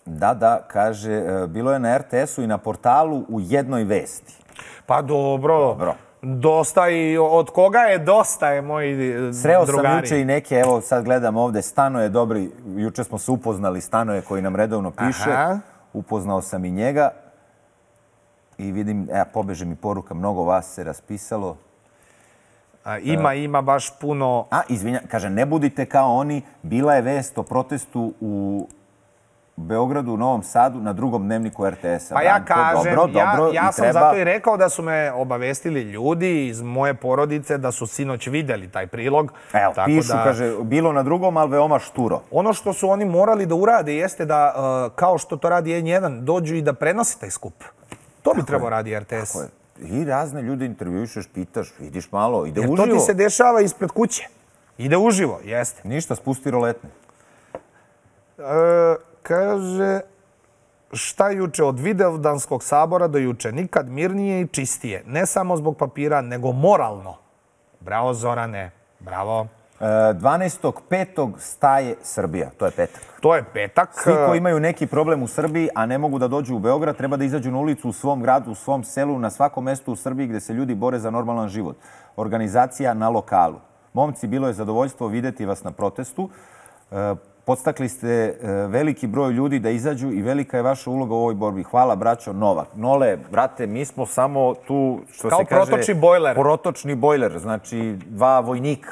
Da, kaže, bilo je na RTS-u i na portalu u jednoj vesti. Pa dobro. Dosta i od koga je dosta, je moji drugari. Sreo sam juče i neke, evo sad gledam ovde, Stano je dobri, juče smo se upoznali, Stano je koji nam redovno piše. Upoznao sam i njega. I vidim, pobeže mi poruka, mnogo vas se raspisalo. Ima baš puno... A, izvinjam, kaže, ne budite kao oni. Bila je vest o protestu u Beogradu, u Novom Sadu, na drugom dnevniku RTS-a. Pa ja kažem, ja sam zato i rekao da su me obavestili ljudi iz moje porodice da su sinoć vidjeli taj prilog. Evo, pišu, kaže, bilo na drugom, ali veoma šturo. Ono što su oni morali da urade jeste da, kao što to radi N1, dođu i da prenose taj skup. To bi trebao radi RTS. Tako je. I razne ljude intervjušaš, pitaš, vidiš malo, ide uživo. Jer to ti se dešava ispred kuće. Ide uživo, jeste. Ništa, spusti roletne. Kaže, šta juče od Vidovdanskog sabora do juče? Nikad mirnije i čistije. Ne samo zbog papira, nego moralno. Bravo, Zorane. Bravo. 12.5. staje Srbija. To je petak. To je petak. Svi koji imaju neki problem u Srbiji, a ne mogu da dođu u Beograd, treba da izađu na ulicu u svom gradu, u svom selu, na svakom mestu u Srbiji gde se ljudi bore za normalan život. Organizacija na lokalu. Momci, bilo je zadovoljstvo videti vas na protestu. Podstakli ste veliki broj ljudi da izađu i velika je vaša uloga u ovoj borbi. Hvala, braćo Novak. Nole, brate, mi smo samo tu, što se kaže... Kao protočni bojler. Protočni bojler, znači dva vojnika.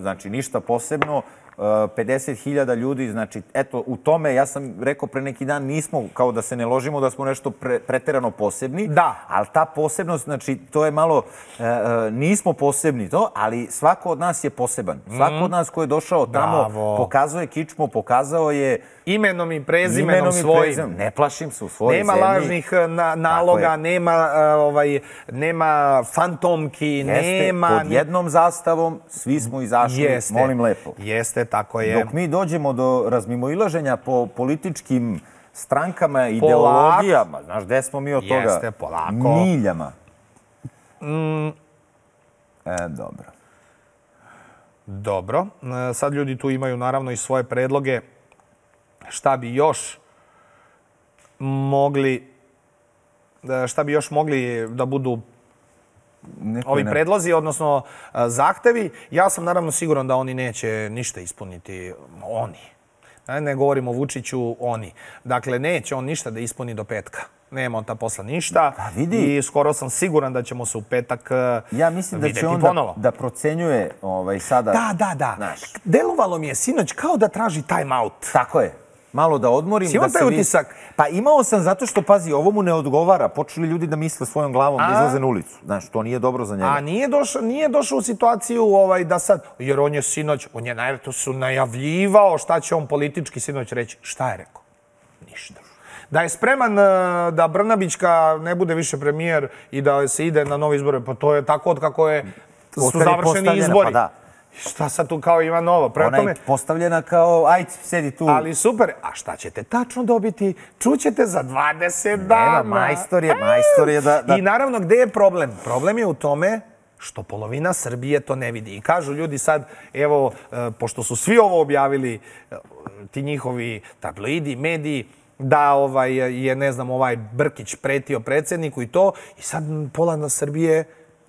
Znači, ništa posebno 50.000 ljudi, znači, eto, u tome, ja sam rekao pre neki dan, nismo, kao da se ne ložimo, da smo nešto preterano posebni. Da. Ali ta posebnost, znači, to je malo, nismo posebni to, ali svako od nas je poseban. Svako od nas koji je došao tamo, pokazao je kičmu, pokazao je... Imenom i prezimenom svojim. Ne plašim se u svojoj zemlji. Nema lažnih naloga, nema fantomki, nema... Pod jednom zastavom svi smo izašli, molim lepo. Jeste, tako je. Dok mi dođemo do razmimoilaženja po političkim strankama, ideologijama, znaš, gde smo mi od toga? Jeste, polako. Miljama. Dobro. Dobro. Sad ljudi tu imaju naravno i svoje predloge šta bi još mogli da budu ovi predlozi, odnosno zahtevi. Ja sam naravno siguran da oni neće ništa ispuniti. Oni. Ne govorimo o Vučiću, oni. Dakle, neće on ništa da ispuni do petka. Nema on ta posla ništa. I skoro sam siguran da ćemo se u petak vidjeti ponovo. Ja mislim da će on da procenjuje sada... Da. Delovalo mi je sinoć kao da traži time out. Tako je. Malo da odmorim. Si imao taj utisak? Pa imao sam zato što, pazi, ovo mu ne odgovara. Počeli ljudi da misle svojom glavom da izlaze na ulicu. Znaš, to nije dobro za njega. A nije došao u situaciju da sad, jer on je sinoć, on je najverovatno su najavljivao šta će on politički sinoć reći. Šta je rekao? Ništa. Da je spreman da Brnabićka ne bude više premijer i da se ide na nove izbore, pa to je tako od kako su završeni izbori. Šta sad tu kao ima novo? Ona je postavljena kao, ajde, sedi tu. Ali super, a šta ćete tačno dobiti? Čućete za 20 dana. Majstor je da... I naravno, gde je problem? Problem je u tome što polovina Srbije to ne vidi. I kažu ljudi sad, evo, pošto su svi ovo objavili, ti njihovi tabloidi, mediji, da je, ne znam, ovaj Brkić pretio predsjedniku i to. I sad pola na Srbije...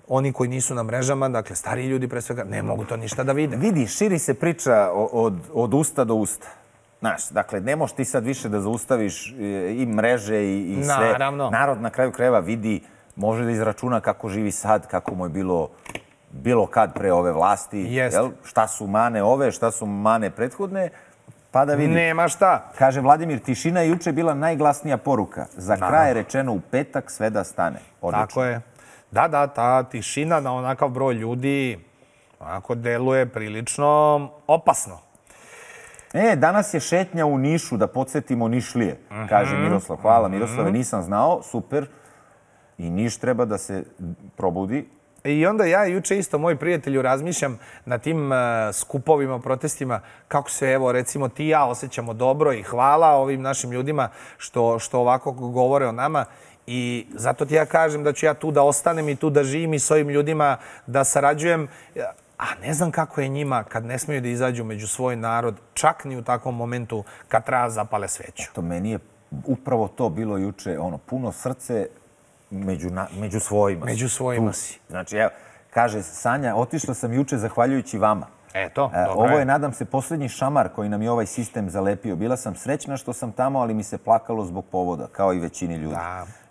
Oni koji nisu na mrežama, dakle, stariji ljudi pre svega, ne mogu to ništa da vide. Vidi, širi se priča od usta do usta. Znaš, dakle, ne možeš ti sad više da zaustaviš i mreže i sve. Naravno. Narod na kraju krajeva vidi, može da izračuna kako živi sad, kako mu je bilo kad pre ove vlasti. Šta su mane ove, šta su mane prethodne, pa da vidi. Nema šta. Kaže Vladimir, tišina je juče bila najglasnija poruka. Za kraj je rečeno u petak sve da stane. Tako je. Da, ta tišina na onakav broj ljudi onako deluje prilično opasno. Danas je šetnja u Nišu, da podsjetimo Nišlije, kaže Miroslav. Hvala Miroslave, nisam znao, super. I Niš treba da se probudi. I onda ja juče isto, moj prijatelju, razmišljam na tim skupovima, protestima, kako se, evo, recimo ti i ja osjećamo dobro i hvala ovim našim ljudima što ovako govore o nama. I zato ti ja kažem da ću ja tu da ostanem i tu da živim i s ovim ljudima da sarađujem. A ne znam kako je njima kad ne smiju da izađu među svoj narod, čak ni u takvom momentu kad treba zapale sveću. Eto, meni je upravo to bilo juče, ono, puno srce među svojima. Među svojima si. Znači, evo, kaže Sanja, otišla sam juče zahvaljujući vama. Eto, dobro je. Ovo je, nadam se, posljednji šamar koji nam je ovaj sistem zalepio. Bila sam srećna što sam tamo, ali mi se plakalo zbog povoda, kao i većini ljudi.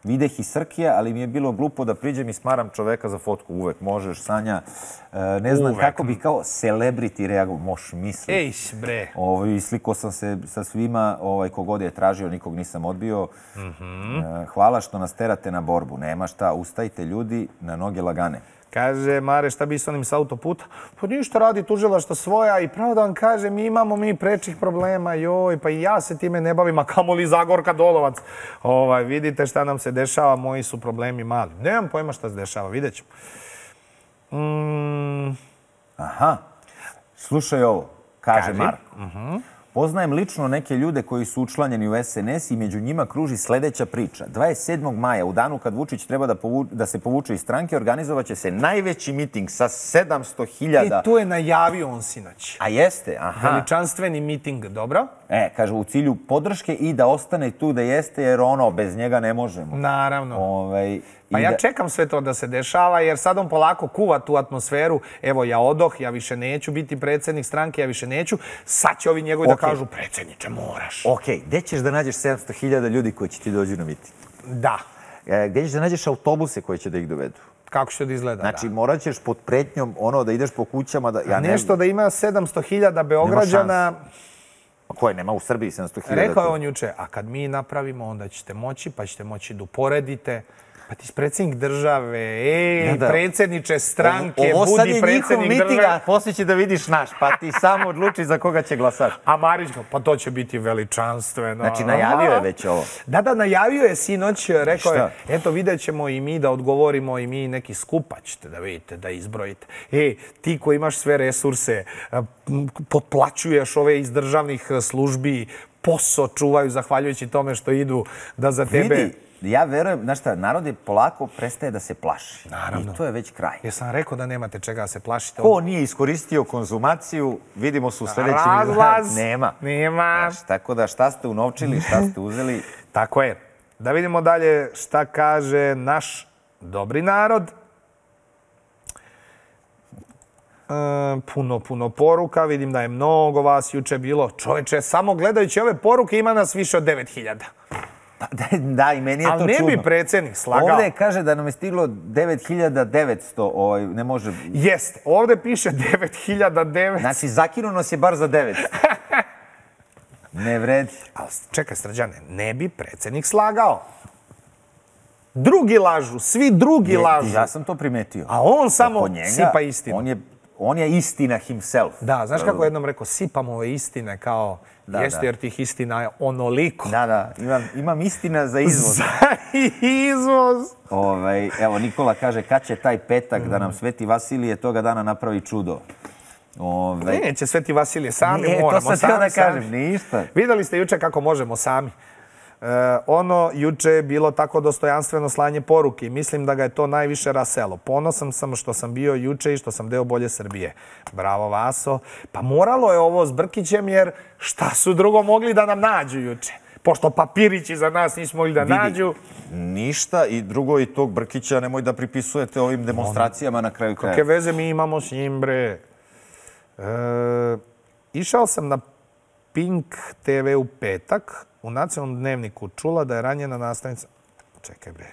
Videh i Srkija, ali mi je bilo glupo da priđem i smaram čoveka za fotku. Uvek možeš, Sanja. Ne znam kako bi kao celebrity reagovao. Moš misli. Ejš, bre. Slikao sam se sa svima. Kogod je tražio, nikog nisam odbio. Hvala što nas terate na borbu. Nema šta, ustajte ljudi na noge lagane. Kaže, Mare, šta bi s onim s autoputa? Pa ništa, radi tužilaštvo svoja i pravo da vam kaže, mi imamo prečih problema, joj, pa i ja se time ne bavim, a kamoli Zagorka Dolovac. Vidite šta nam se dešava, moji su problemi mali. Nemam pojma šta se dešava, vidjet ćemo. Aha, slušaj ovo, kaže Marko. Poznajem lično neke ljude koji su učlanjeni u SNS i među njima kruži sljedeća priča. 27. maja, u danu kad Vučić treba da se povuče iz stranke, organizovat će se najveći miting sa 700.000... To je najavio on sinoć. A jeste, aha. Veličanstveni miting, dobro? Kaže, u cilju podrške i da ostane tu da jeste, jer ono, bez njega ne možemo. Naravno. Pa ja čekam sve to da se dešava, jer sad on polako kuva tu atmosferu. Evo, ja odoh, ja više neću biti predsjednik stranke, ja više neću. Sad će ovi njegovi da kažu, predsjedniče, moraš. Okej, gdje ćeš da nađeš 700.000 ljudi koji će ti dođu na miting? Da. Gdje ćeš da nađeš autobuse koji će da ih dovedu? kako će to da izgleda. Znači, morat ćeš pod pretnjom ono da ideš po kućama... Nešto da ima 700.000 Beograđana... Koje nema u Srbiji 700.000? Rekao je on juče, a kad mi napravimo, onda ćete moći, pa ćete moći da uporedite. Pa ti si predsjednik države, ej, predsjedniče stranke, budi predsjednik države. A poslije će da vidiš naš, pa ti samo odluči za koga će glasaš. A Marić, pa to će biti veličanstveno. Znači, najavio je već ovo. Da, da, najavio je sinoć, rekao je, eto, vidjet ćemo i mi da odgovorimo i mi neki skupa ćete da vidite, da izbrojite. Ej, ti koji imaš sve resurse, potplaćuješ ove iz državnih službi, posao čuvaju, zahvaljujući tome što idu da za tebe... Ja verujem, znaš šta, narod je polako prestaje da se plaši. Naravno. I to je već kraj. Jer sam rekao da nemate čega da se plašite. Ko nije iskoristio konzumaciju, vidimo se u sljedećem... Razlaz! Nema. Nema. Tako da šta ste unovčili, šta ste uzeli... Tako je. Da vidimo dalje šta kaže naš dobri narod. Puno poruka. Vidim da je mnogo vas juče bilo. Čoveče, samo gledajući ove poruke ima nas više od 9000. Da, i meni je to čudno. Ali ne bi predsjednik slagao. Ovdje kaže da nam je stiglo 9900, ne može... Jeste, ovdje piše 9900. Znači, zakinuo nas je bar za 900. Ne vredi. Ali čekaj, Srđane, ne bi predsjednik slagao. Drugi lažu, svi drugi lažu. Ja sam to primetio. A on samo sipa istinu. On je istina himself. Da, znaš kako jednom rekao, sipam ove istine kao... Jeste, jer tih istina je onoliko. Da, da, imam istina za izvoz. Za izvoz! Evo, Nikola kaže, kad će taj petak da nam Sveti Vasilije toga dana napravi čudo? Neće Sveti Vasilije, sami moramo. To sam teo da kažem, ništa. Vidjeli ste juče kako možemo sami. Ono juče je bilo tako dostojanstveno slanje poruke i mislim da ga je to najviše raselo. Ponosan sam što sam bio juče i što sam deo bolje Srbije. Bravo, Vaso. Pa moralo je ovo s Brkićem jer šta su drugo mogli da nam nađu juče? Pošto papirići za nas nismo mogli da nađu. Ništa i drugo i tog Brkića nemoj da pripisujete ovim demonstracijama na kraju kraja. Kakve veze mi imamo s njim, bre? Išao sam na Pink TV u petak. U nacionalnom dnevniku čula da je ranjena nastavnica... Čekaj, bre.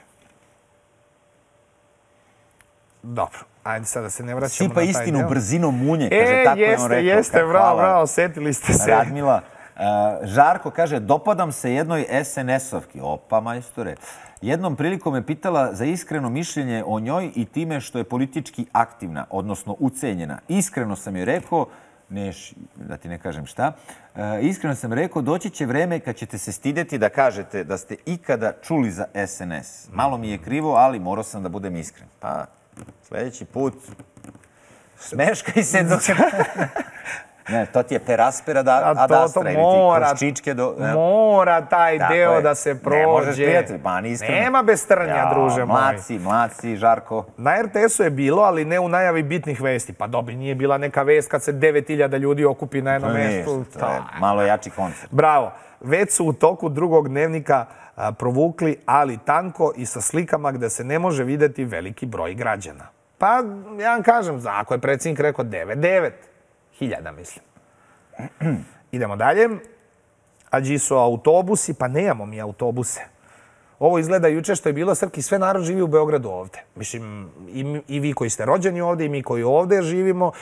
Dobro, ajde sad da se ne vraćamo na taj deo. Sipa istinu brzino munje, kaže, tako je on rekao. Jeste, bravo, setili ste se. Radmila, Žarko kaže, dopadam se jednoj SNS-ovki. Opa, majstore. Jednom prilikom je pitala za iskreno mišljenje o njoj i time što je politički aktivna, odnosno ucenjena. Iskreno sam joj rekao, da ti ne kažem šta, iskreno sam rekao, doći će vreme kad ćete se stideti da kažete da ste ikada čuli za SNS. Malo mi je krivo, ali morao sam da budem iskren. Pa, sljedeći put, smeškaj se dok... Ne, to ti je peraspera da adastra ili ti kruščičke do... Mora taj deo da se prođe. Ne možeš prijatelj, pa ni iskreno. Nema bez trnja, druže moj. Mlaci, Žarko. Na RTS-u je bilo, ali ne u najavi bitnih vesti. Pa dobi, nije bila neka vest kad se 9000 ljudi okupi na jednom mestu. Malo jači koncert. Bravo. Već su u toku drugog dnevnika provukli, ali tanko i sa slikama gde se ne može vidjeti veliki broj građana. Pa, ja vam kažem, ako je predsjednik rekao 9.000, mislim. Idemo dalje. Ađi su autobusi, pa nemamo mi autobuse. Ovo izgleda juče što je bilo, Srki, sve narod živi u Beogradu ovde. Mislim, i vi koji ste rođeni ovde, i mi koji ovde živimo.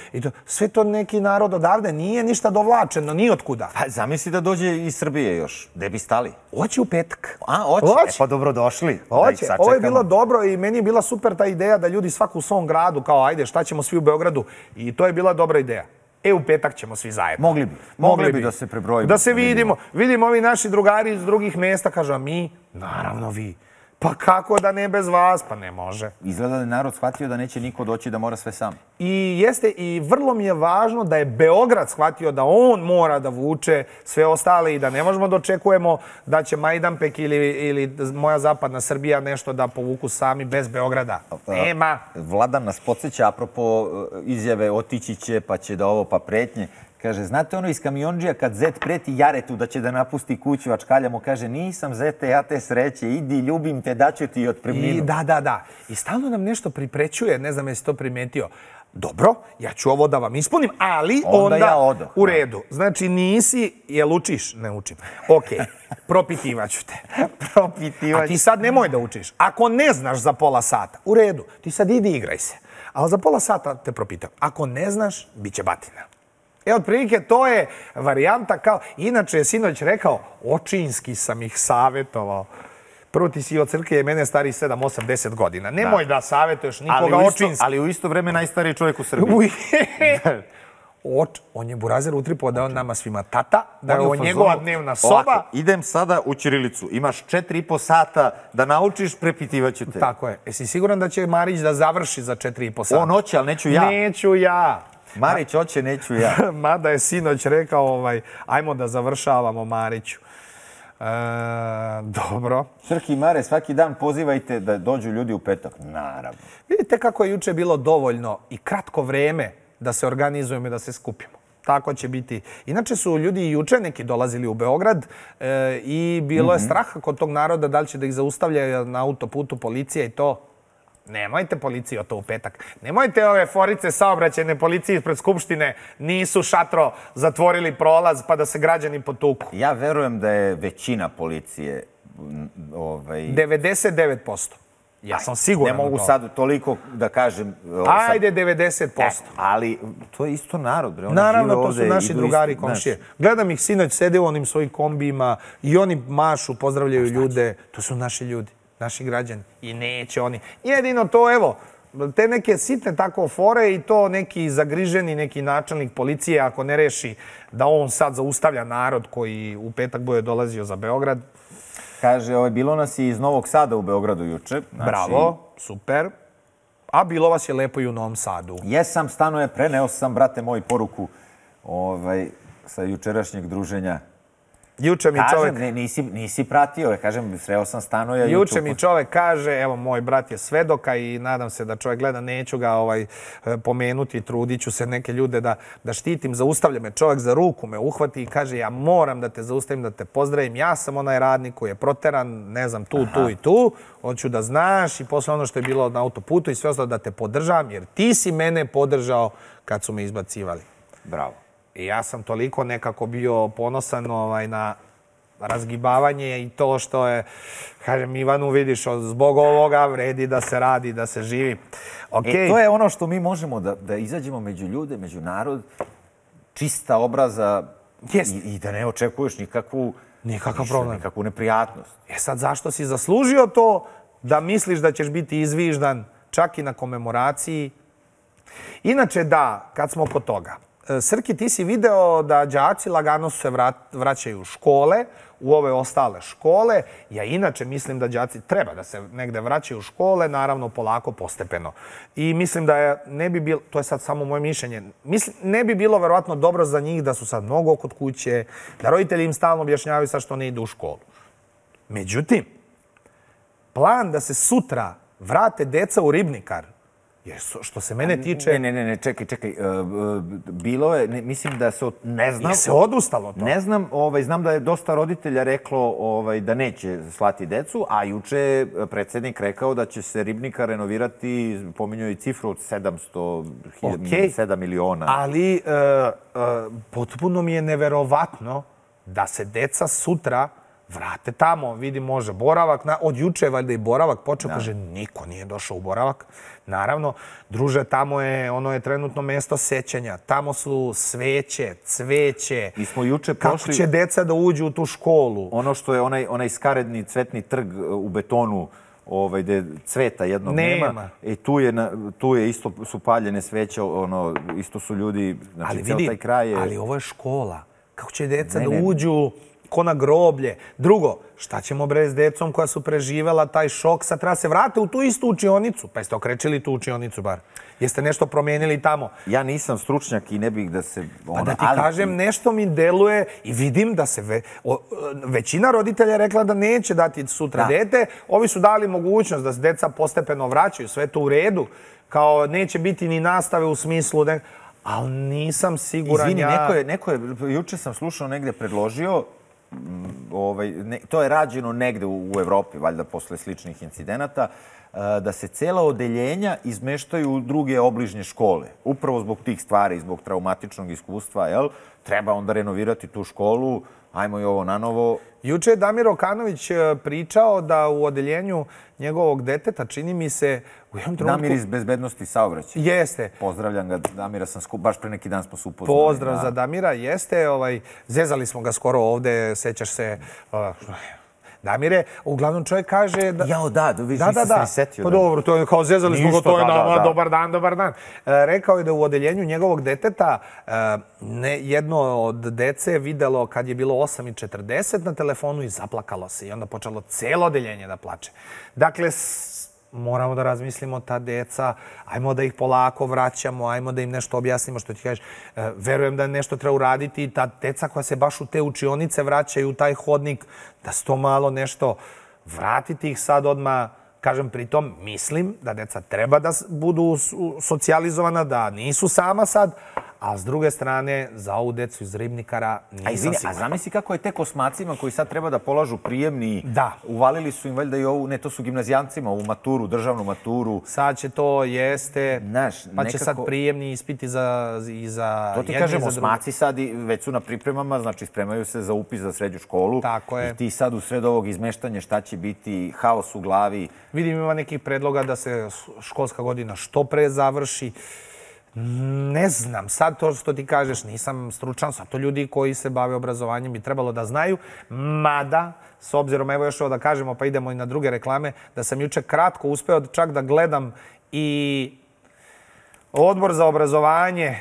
Sve to neki narod odavde nije ništa dovlačeno, ni otkuda. Zamisli da dođe iz Srbije još. Gde bi stali? Oće u petak. A, oće. Pa dobrodošli. Oće. Ovo je bilo dobro i meni je bila super ta ideja da ljudi svaku u svom gradu, kao ajde, šta ćemo svi u Beogradu. I to je bila dobra ideja. E, u petak ćemo svi zajedno. Mogli bi da se prebrojimo. Da se vidimo. Vidimo ovi naši drugari iz drugih mjesta, kažu, a mi, naravno vi. Pa kako da ne bez vas? Pa ne može. Izgleda da je narod shvatio da neće niko doći da mora sve sam. I jeste, i vrlo mi je važno da je Beograd shvatio da on mora da vuče sve ostale i da ne možemo da očekujemo da će Majdanpek ili moja zapadna Srbija nešto da povuku sami bez Beograda. Nema. Vladan nas podsjeća, apropo izjave otići će, pa će da ovo, pa pretnje. Kaže, znate ono iz Kamionđija kad zet preti Jaretu da će da napusti kuću, a Čkaljamo kaže, nisam zete, ja te sreće, idi, ljubim te, daću ti i otpremninu. Da, da, da. I stalno nam nešto priprećuje, ne znam jesi to primetio. dobro, ja ću ovo da vam ispunim, ali onda u redu. Znači, nisi, jel učiš? Ne učim. Ok, propitivaću te. A ti sad nemoj da učiš. Ako ne znaš za pola sata, u redu, ti sad idi igraj se. Ali za pola sata te propitam. Ako ne znaš, bit će batina. E, otprilike, to je varijanta kao... Inače je sinoć rekao, očinski sam ih savjetovao. Prvo, ti si od Srke i mene stariji 7, 8, 10 godina. Nemoj da savjetuješ nikoga očinski. Ali u isto vreme najstariji čovjek u Srbiji. On je burazer utripovao da je on nama svima tata, da je on njegova dnevna soba. Idem sada u ćirilicu. Imaš 4,5 sata da naučiš, prepitivaću te. Tako je. Jesi siguran da će Marić da završi za 4,5 sata? On hoće, ali neću ja. Neću ja. Marić hoće, neću ja. Mada je sinoć rekao, ajmo da završavamo Mariću. Dobro. Srki i Mare, svaki dan pozivajte da dođu ljudi u petak. Naravno. Vidite kako je juče bilo dovoljno i kratko vreme da se organizujemo i da se skupimo. Tako će biti. Inače su ljudi juče neki dolazili u Beograd i bilo je straha kod tog naroda da li će da ih zaustavlja na autoputu policija i to. Nemojte policiju to u petak. Nemojte ove forice saobraćajne policije ispred Skupštine nisu šatro zatvorili prolaz pa da se građani potuku. Ja verujem da je većina policije... 99%. Ja sam siguran. Ne mogu sad toliko da kažem... Ajde, 90%. Ali to je isto narod. Naravno, to su naši drugari komšije. Gledam ih sinoć, sede u onim svojim kombijima i oni mašu, pozdravljaju ljude. To su naši ljudi. Naši građani. I neće oni. Jedino to, evo, te neke sitne tako fore i to neki zagriženi, neki načelnik policije, ako ne reši da on sad zaustavlja narod koji u petak bude dolazio za Beograd. Kaže, bilo nas je iz Novog Sada u Beogradu juče. Bravo, super. A bilo vas je lepo i u Novom Sadu. Jesam, Stano je, preneo sam, brate moj, poruku sa jučerašnjeg druženja. Juče mi čovek... Kažem, nisi pratio, kažem, sreo sam Stanoja... Juče mi čovek kaže, evo, moj brat je svedoka i nadam se da čovek gleda, neću ga pomenuti, trudit ću se neke ljude da štitim, zaustavlja me čovek za ruku, me uhvati i kaže, ja moram da te zaustavim, da te pozdravim, ja sam onaj radnik koji je proteran, ne znam, tu i tu, hoću da znaš i posle ono što je bilo na autoputu i sve ostalo da te podržam, jer ti si mene podržao kad su me izbacivali. Bravo. I ja sam toliko nekako bio ponosan na razgibavanje i to što je, kažem, Ivanu, vidiš, zbog ovoga vredi da se radi, da se živi. E, to je ono što mi možemo da izađemo među ljude, među narod, čista obraza i da ne očekuješ nikakvu neprijatnost. E sad, zašto si zaslužio to da misliš da ćeš biti izviždan čak i na komemoraciji? Inače, da, kad smo kod toga. Srki, ti si video da đaci lagano se vraćaju u škole, u ove ostale škole. Ja inače mislim da đaci treba da se negde vraćaju u škole, naravno polako, postepeno. I mislim da ne bi bilo, to je sad samo moje mišljenje, ne bi bilo verovatno dobro za njih da su sad mnogo kod kuće, da roditelji im stalno objašnjavaju sad što ne idu u školu. Međutim, plan da se sutra vrate deca u Ribnikar, što se mene tiče... Ne, čekaj. Bilo je, mislim da se... Ne znam... I se odustalo to. Ne znam, znam da je dosta roditelja reklo da neće slati decu, a juče je predsjednik rekao da će se Ribnika renovirati, pominjao i cifru od 7 miliona. Ali potpuno mi je neverovatno da se deca sutra vrate tamo, vidi, može boravak. Od juče je valjda i boravak počeo, kaže, niko nije došao u boravak. Naravno, druže, tamo je, ono je trenutno mesto sećanja. Tamo su sveće, cveće. Mi smo juče prošli... Kako će deca da uđu u tu školu? Ono što je onaj skaredni cvetni trg u betonu, gde cveta jednog nema. I tu je isto su paljene sveće, isto su ljudi... Ali vidi, ali ovo je škola. Kako će deca da uđu... ko na groblje. Drugo, šta ćemo bre s decom koja su preživjela taj šok? Sad treba se vrate u tu istu učionicu. Pa jeste okrećili tu učionicu bar? Jeste nešto promijenili tamo? Ja nisam stručnjak i ne bih da se... Pa da ti kažem, nešto mi deluje i vidim da se... Većina roditelja je rekla da neće dati sutra dete. Ovi su dali mogućnost da se deca postepeno vraćaju. Sve to u redu. Kao neće biti ni nastave u smislu... Ali nisam siguran ja... Izvini, neko je... Juče sam slušao negdje predložio... To je rađeno negde u Evropi, valjda posle sličnih incidenata, da se cela odeljenja izmeštaju u druge obližnje škole. Upravo zbog tih stvari, zbog traumatičnog iskustva, jel? Treba onda renovirati tu školu, ajmo i ovo na novo. Juče je Damir Okanović pričao da u odeljenju njegovog deteta, čini mi se, u jednom trenutku... Damir iz bezbednosti saobraćaja. Jeste. Pozdravljam ga, Damira sam skup... Baš pre neki dan smo se upoznali. Pozdrav za Damira, jeste. Zezali smo ga skoro ovde, sećaš se... Damire, uglavnom čovjek kaže... Jao, da, vidiš, nisi se prisetio. Pa dobro, to je kao zezali smo go, to je dobar dan, dobar dan. Rekao je da u odeljenju njegovog deteta jedno od dece videlo kad je bilo 8:40 na telefonu i zaplakalo se. I onda počelo celo odeljenje da plače. Dakle, moramo da razmislimo ta deca, ajmo da ih polako vraćamo, ajmo da im nešto objasnimo što ti kažeš. Verujem da nešto treba uraditi i ta deca koja se baš u te učionice vraćaju, u taj hodnik, da se to malo nešto vratiti ih sad odmah. Kažem, pritom, mislim da deca treba da budu socijalizovana, da nisu sama sad, a s druge strane, za ovu decu iz Ribnikara nisam siguran. A zamisli kako je tek osmacima koji sad treba da polažu prijemni, uvalili su im valjda i ovu, ne, to su gimnazijancima, ovu maturu, državnu maturu. Sad će to, jeste, pa će sad prijemni ispiti za jedni i za drugi. To ti kažem, osmaci sad već su na pripremama, znači spremaju se za upis za srednju školu. Tako je. I ti sad u sred ovog izmeštanja šta će biti, haos u glavi. Vidim, ima nekih predloga da se školska godina što pre završi. Ne znam, sad to što ti kažeš, nisam stručan, sad to ljudi koji se bave obrazovanjem bi trebalo da znaju, mada, s obzirom, evo još ovo da kažemo, pa idemo i na druge reklame, da sam juče kratko uspeo čak da gledam i Odbor za obrazovanje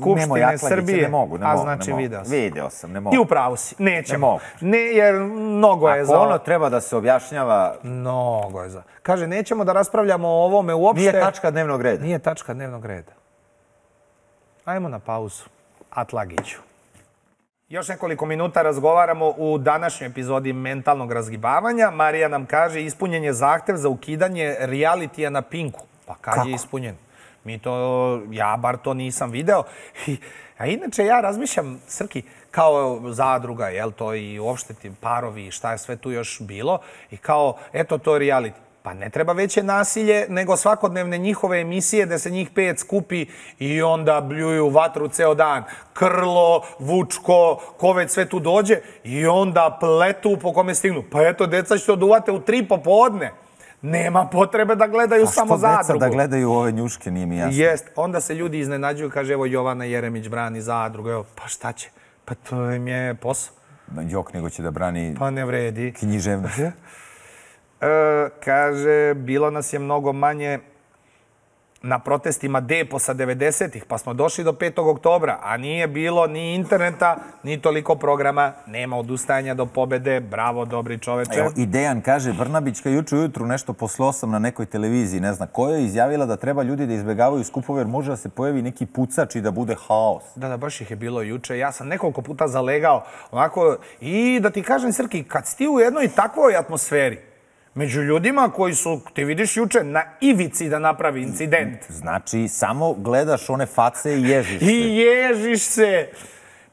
Skupštine Srbije, a znači video sam. Video sam, ne mogu. I upravo si, nećemo. Ne, jer mnogo je za... Ako ono treba da se objašnjava... Mnogo je za... Kaže, nećemo da raspravljamo o ovome uopšte... Nije tačka dnevnog reda. Nije tačka dnevnog reda. Ajmo na pauzu. Atlagiću. Još nekoliko minuta razgovaramo u današnjoj epizodi mentalnog razgibavanja. Marija nam kaže, ispunjen je zahtev za ukidanje realitija na Pinku. Pa kad je ispunjen? Mi to, ja bar to nisam video. A inače, ja razmišljam, Srki, kao zadruga, jel to i uopšte ti parovi, šta je sve tu još bilo. I kao, eto, to je reality. Pa ne treba veće nasilje, nego svakodnevne njihove emisije gde se njih 5 skupi i onda bljuju vatru ceo dan. Krlo, Vučko, ko već sve tu dođe i onda pletu po kome stignu. Pa eto, deca što duvate u 3 popodne. Nema potrebe da gledaju samo zadrugu. A što deca da gledaju ove njuške, nije mi jasno. Jest, onda se ljudi iznenađuju, kaže, evo Jovana Jeremić brani zadrugu, evo, pa šta će? Pa to im je posao. Jok, nego će da brani... Pa ne vredi. Književnost. Kaže, bilo nas je mnogo manje na protestima deposa 90-ih, pa smo došli do 5. oktobra, a nije bilo ni interneta, ni toliko programa, nema odustajanja do pobede, bravo, dobri čoveče. Evo, i Dejan kaže, Brnabićka juče ujutru nešto posle 8 na nekoj televiziji, ne zna koja je izjavila da treba ljudi da izbegavaju skupove, jer može da se pojavi neki pucač i da bude haos. Da, baš ih je bilo juče. Ja sam nekoliko puta zalegao, onako, i da ti kažem, Srki, kad si ti u jednoj takvoj atmosferi, među ljudima koji su, ti vidiš juče, na ivici da napravi incident. Znači, samo gledaš one face i ježiš se. I ježiš se.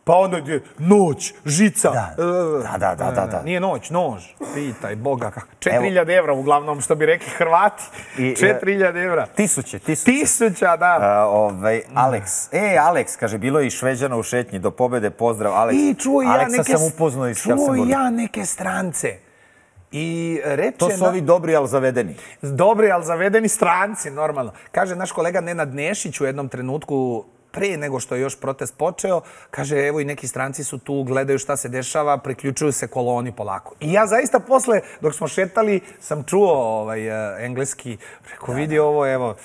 Pa onda je noć, žica. Da. Nije noć, nož. Pitaj Boga. 4.000 evra uglavnom, što bi rekli Hrvati. 4.000 evra. Tisuće. Tisuća, da. Aleks. Aleks, kaže, bilo je i Šveđana u šetnji. Do pobede, pozdrav, Aleks. I čuo ja neke strance. To su ovi dobri, ali zavedeni. Dobri, ali zavedeni stranci, normalno. Kaže naš kolega Nenad Nešić u jednom trenutku, pre nego što je još protest počeo, kaže, evo i neki stranci su tu, gledaju šta se dešava, priključuju se koloni polako. I ja zaista posle, dok smo šetali, sam čuo engleski, preko vidio ovo, evo,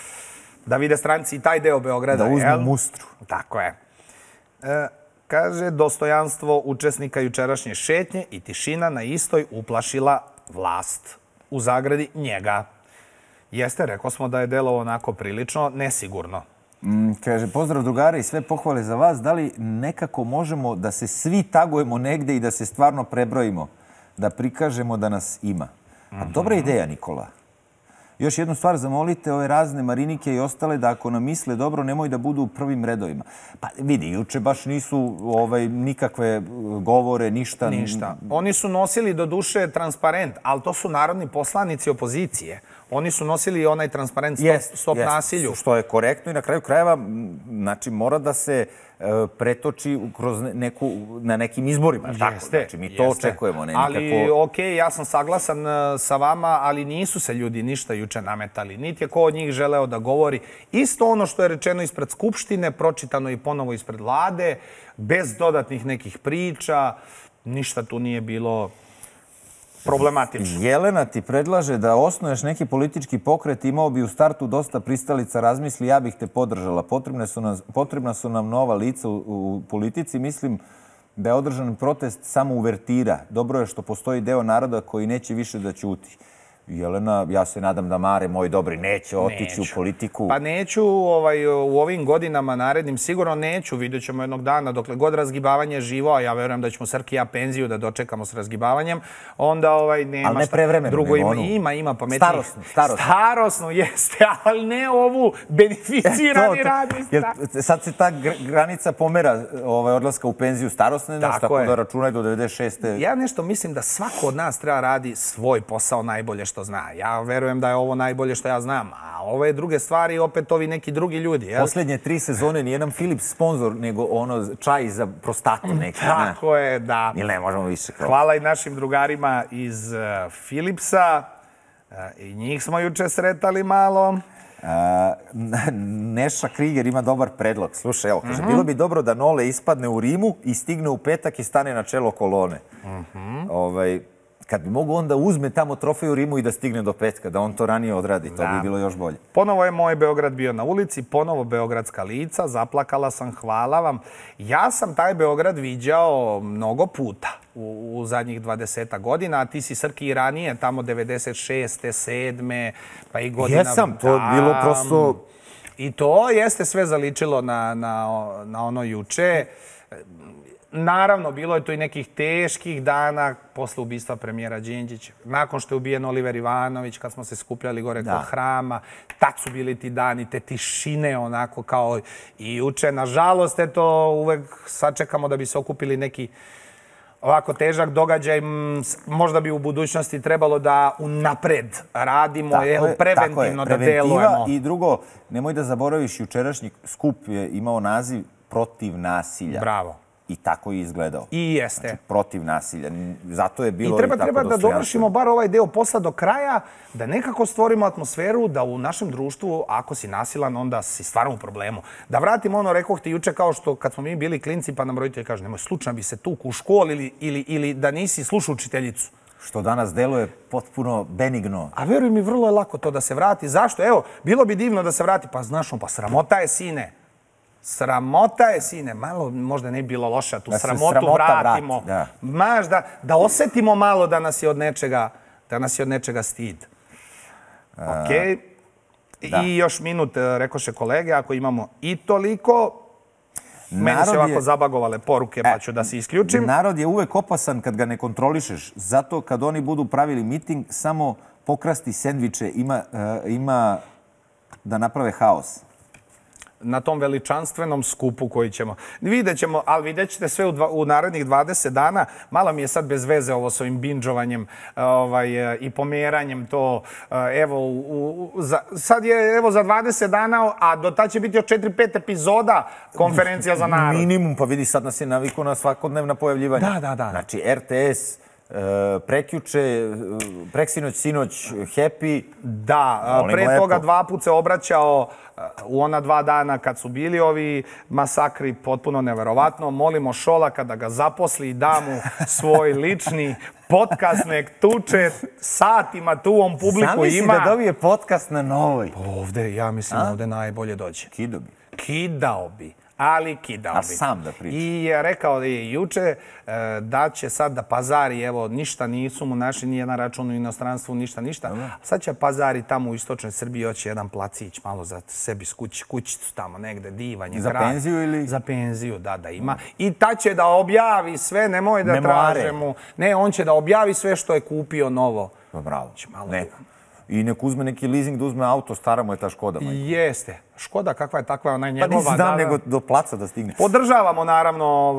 da vide stranci i taj deo Beograda. Da uzmu mustru. Tako je. Kaže, dostojanstvo učesnika jučerašnje šetnje i tišina na istoj uplašila vlast. U zagradi njega. Jeste, rekao smo da je delovo onako prilično nesigurno. Kaže, pozdrav drugari i sve pohvale za vas. Da li nekako možemo da se svi tagujemo negde i da se stvarno prebrojimo? Da prikažemo da nas ima. A dobra ideja, Nikola. Još jednu stvar, zamolite ove razne Marinike i ostale da ako nam misle dobro, nemoj da budu u prvim redovima. Pa vidi, juče baš nisu nikakve govore, ništa. Ništa. Oni su nosili do duše transparent, ali to su narodni poslanici opozicije. Oni su nosili onaj transparent stop nasilju. Što je korektno i na kraju krajeva mora da se pretoči na nekim izborima. Mi to očekujemo. Ali, ok, ja sam saglasan sa vama, ali nisu se ljudi ništa juče nametali. Niti je ko od njih želeo da govori. Isto ono što je rečeno ispred Skupštine, pročitano i ponovo ispred vlade, bez dodatnih nekih priča, ništa tu nije bilo problematično. Jelena ti predlaže da osnuješ neki politički pokret, imao bi u startu dosta pristalica, razmisli, ja bih te podržala. Potrebna su nam nova lica u politici. Mislim da je održan protest samo uvertira. Dobro je što postoji deo naroda koji neće više da ćuti. Jelena, ja se nadam da Mare, moj dobri, neće otići u politiku. Pa neću u ovim godinama narednim, sigurno neću. Vidjet ćemo jednog dana, dokle god razgibavanje je živo, a ja verujem da ćemo Srki i ja penziju da dočekamo s razgibavanjem, onda nema šta. Ali ne prevremeno, nego onu. Ima pametnih. Starosnu. Starosnu, jeste, ali ne ovu beneficirani radni staž. Sad se ta granica pomera odlaska u penziju starosne, tako da računaj do 96. Ja nešto mislim da svako od nas treba radi svoj posao najbolje što zna. Ja verujem da je ovo najbolje što ja znam, a ove druge stvari opet ovi neki drugi ljudi. Poslednje 3 sezone nije nam Philips sponsor, nego čaj za prostatu neki. Tako je, da. Ili ne možemo više. Hvala i našim drugarima iz Philipsa. I njih smo juče sretali malo. Neša Kriger ima dobar predlog. Slušaj, evo, kaže, bilo bi dobro da Nole ispadne u Rimu i stigne u petak i stane na čelo kolone. Kad bi mogu onda uzme tamo trofej u Rimu i da stigne do petka, da on to ranije odradi, to bi bilo još bolje. Ponovo je moj Beograd bio na ulici, ponovo beogradska lica, zaplakala sam, hvala vam. Ja sam taj Beograd viđao mnogo puta u zadnjih 20 godina, a ti si, Srki, i ranije, tamo 96. 7. pa i godina... Jesam, to je bilo prosto... I to jeste sve zaličilo na ono juče... Naravno, bilo je to i nekih teških dana posle ubistva premijera Đinđića. Nakon što je ubijen Oliver Ivanović, kad smo se skupljali gore kod hrama, tad su bili ti dani, te tišine, onako kao i juče. Nažalost, eto, uvek sačekamo da bi se okupili neki ovako težak događaj. Možda bi u budućnosti trebalo da unapred radimo, preventivno da delujemo. I drugo, nemoj da zaboraviš, jučerašnji skup je imao naziv Protiv nasilja. Bravo. I tako je izgledao. I jeste. Protiv nasilja. Zato je bilo i tako dostojanstvo. I treba da dovršimo bar ovaj deo posla do kraja, da nekako stvorimo atmosferu da u našem društvu, ako si nasilan, onda si stvarno u problemu. Da vratimo ono, rekoh ti juče, kao što kad smo mi bili klinci, pa nam roditelji kaže, nemoj, slučajno bi se tuku u školi ili da nisi slušao učiteljicu. Što danas deluje potpuno benigno. A veruj mi, vrlo je lako to da se vrati. Zašto? Evo, bilo bi divno da se vrati. Pa znaš, pa sramota je, sine. Sramota je, sine, malo možda ne bi bilo loše, tu sramotu vratimo. Da osetimo malo da nas je od nečega stid. I još minut, rekoše kolege, ako imamo i toliko... Meni se ovako zabagovale poruke, pa ću da se isključim. Narod je uvek opasan kad ga ne kontrolišeš. Zato kad oni budu pravili miting, samo pokrasti sendviče ima da naprave haos. Na tom veličanstvenom skupu koji ćemo... Vidjet ćemo, ali vidjet ćete sve u narednih 20 dana. Malo mi je sad bez veze ovo s ovim binđovanjem i pomeranjem to. Sad je za 20 dana, a do tad će biti još 4-5 epizoda Konferencija za narod. Minimum, pa vidi, sad nas je naviklo na svakodnevna pojavljivanja. Da. Znači, RTS... Preksinoć, sinoć, Happy. Da, pre toga 2 puta se obraćao u ona 2 dana kad su bili ovi masakri, potpuno neverovatno. Molimo Šolaka da ga zaposli i da mu svoj lični podcast, nek tuče satima tu, on publiku ima. Sam misli da dobije podcast na Novoj. Ovde, ja mislim, ovde najbolje dođe. Kidao bi. Ali kidao bi. A sam da priča. I rekao je juče da će sad da pazari, evo, ništa nisu mu našli, nije na račun u inostranstvu, ništa. Sad će pazari tamo u istočnoj Srbiji, hoće jedan placić malo za sebi s kućicu tamo negde, divanje. Za penziju ili? Za penziju, da ima. I ta će da objavi sve, nemoj da traže mu. Ne, on će da objavi sve što je kupio novo. Bravo. Malo. i neko uzme neki leasing da uzme auto, stara mu je ta Škoda. Jeste. Škoda kakva je takva, ona je njegova. Pa nisi znam nego do placa da stigne. Podržavamo naravno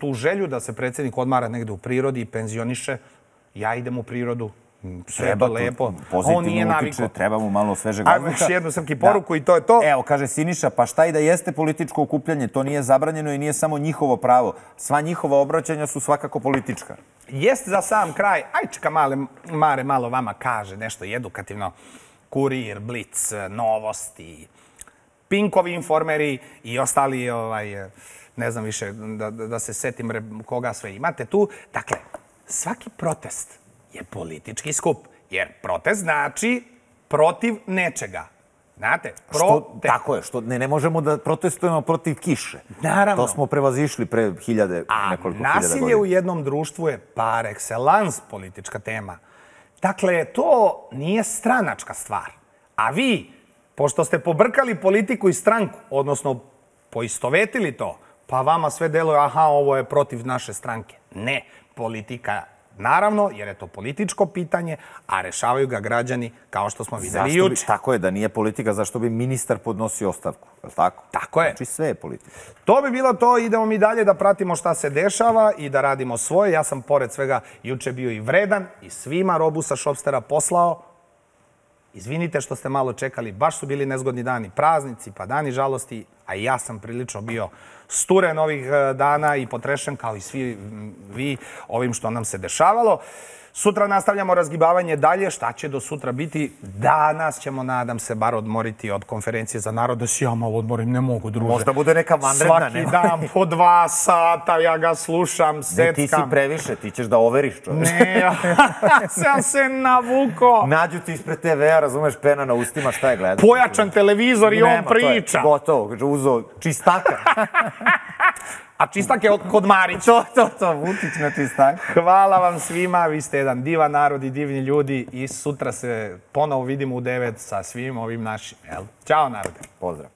tu želju da se predsjednik odmara negde u prirodi i penzioniše. Ja idem u prirodu. Treba lepo. Pozitivno utiče, treba mu malo svežeg vazduha. Ajmo još jednu Srki poruku i to je to. Evo, kaže Siniša, pa šta i da jeste političko okupljanje, to nije zabranjeno i nije samo njihovo pravo. Sva njihova obraćanja su svakako politička. Jeste za sam kraj. Aj čeka Mare malo vama kaže nešto edukativno. Kurir, Blic, Novosti, Pinkovi informeri i ostali, ne znam više da se setim koga sve imate tu. Dakle, svaki protest je politički skup. Jer protest znači protiv nečega. Znate? Tako je. Ne možemo da protestujemo protiv kiše. Naravno. To smo prevazišli pre nekoliko hiljada godina. A nasilje u jednom društvu je par excellence politička tema. Dakle, to nije stranačka stvar. A vi, pošto ste pobrkali politiku i stranku, odnosno poistovetili to, pa vama sve deluje, aha, ovo je protiv naše stranke. Ne, politika naravno, jer je to političko pitanje, a rešavaju ga građani kao što smo videli juče. Tako je, da nije politika, zašto bi ministar podnosio ostavku, je li tako? Tako je. Znači sve je politika. To bi bilo to, idemo mi dalje da pratimo šta se dešava i da radimo svoje. Ja sam pored svega juče bio i vredan i svima robu sa Šopstera poslao. Izvinite što ste malo čekali, baš su bili nezgodni dani, praznici, pa dani žalosti, a ja sam prilično bio sturen ovih dana i potrešen kao i svi vi ovim što nam se dešavalo. Sutra nastavljamo razgibavanje dalje. Šta će do sutra biti? Danas ćemo, nadam se, bar odmoriti od konferencije za narod. Da si ja malo odmorim, ne mogu, druže. Možda bude neka vanredna. Svaki dan po 2 sata ja ga slušam, setkam. Ti si previše, ti ćeš da overiš, čovječ. Ne, sam se navuko. Nađu ti ispred TV-a, razumeš, pena na ustima, šta je gledao? Pojačan televizor i on priča. Gotovo, uzo čistaka. A čistak je kod Marić. To, Vučić na čistak. Hvala vam svima, vi ste jedan divan narod i divni ljudi i sutra se ponovo vidimo u 9 sa svim ovim našim. Ćao narode. Pozdrav.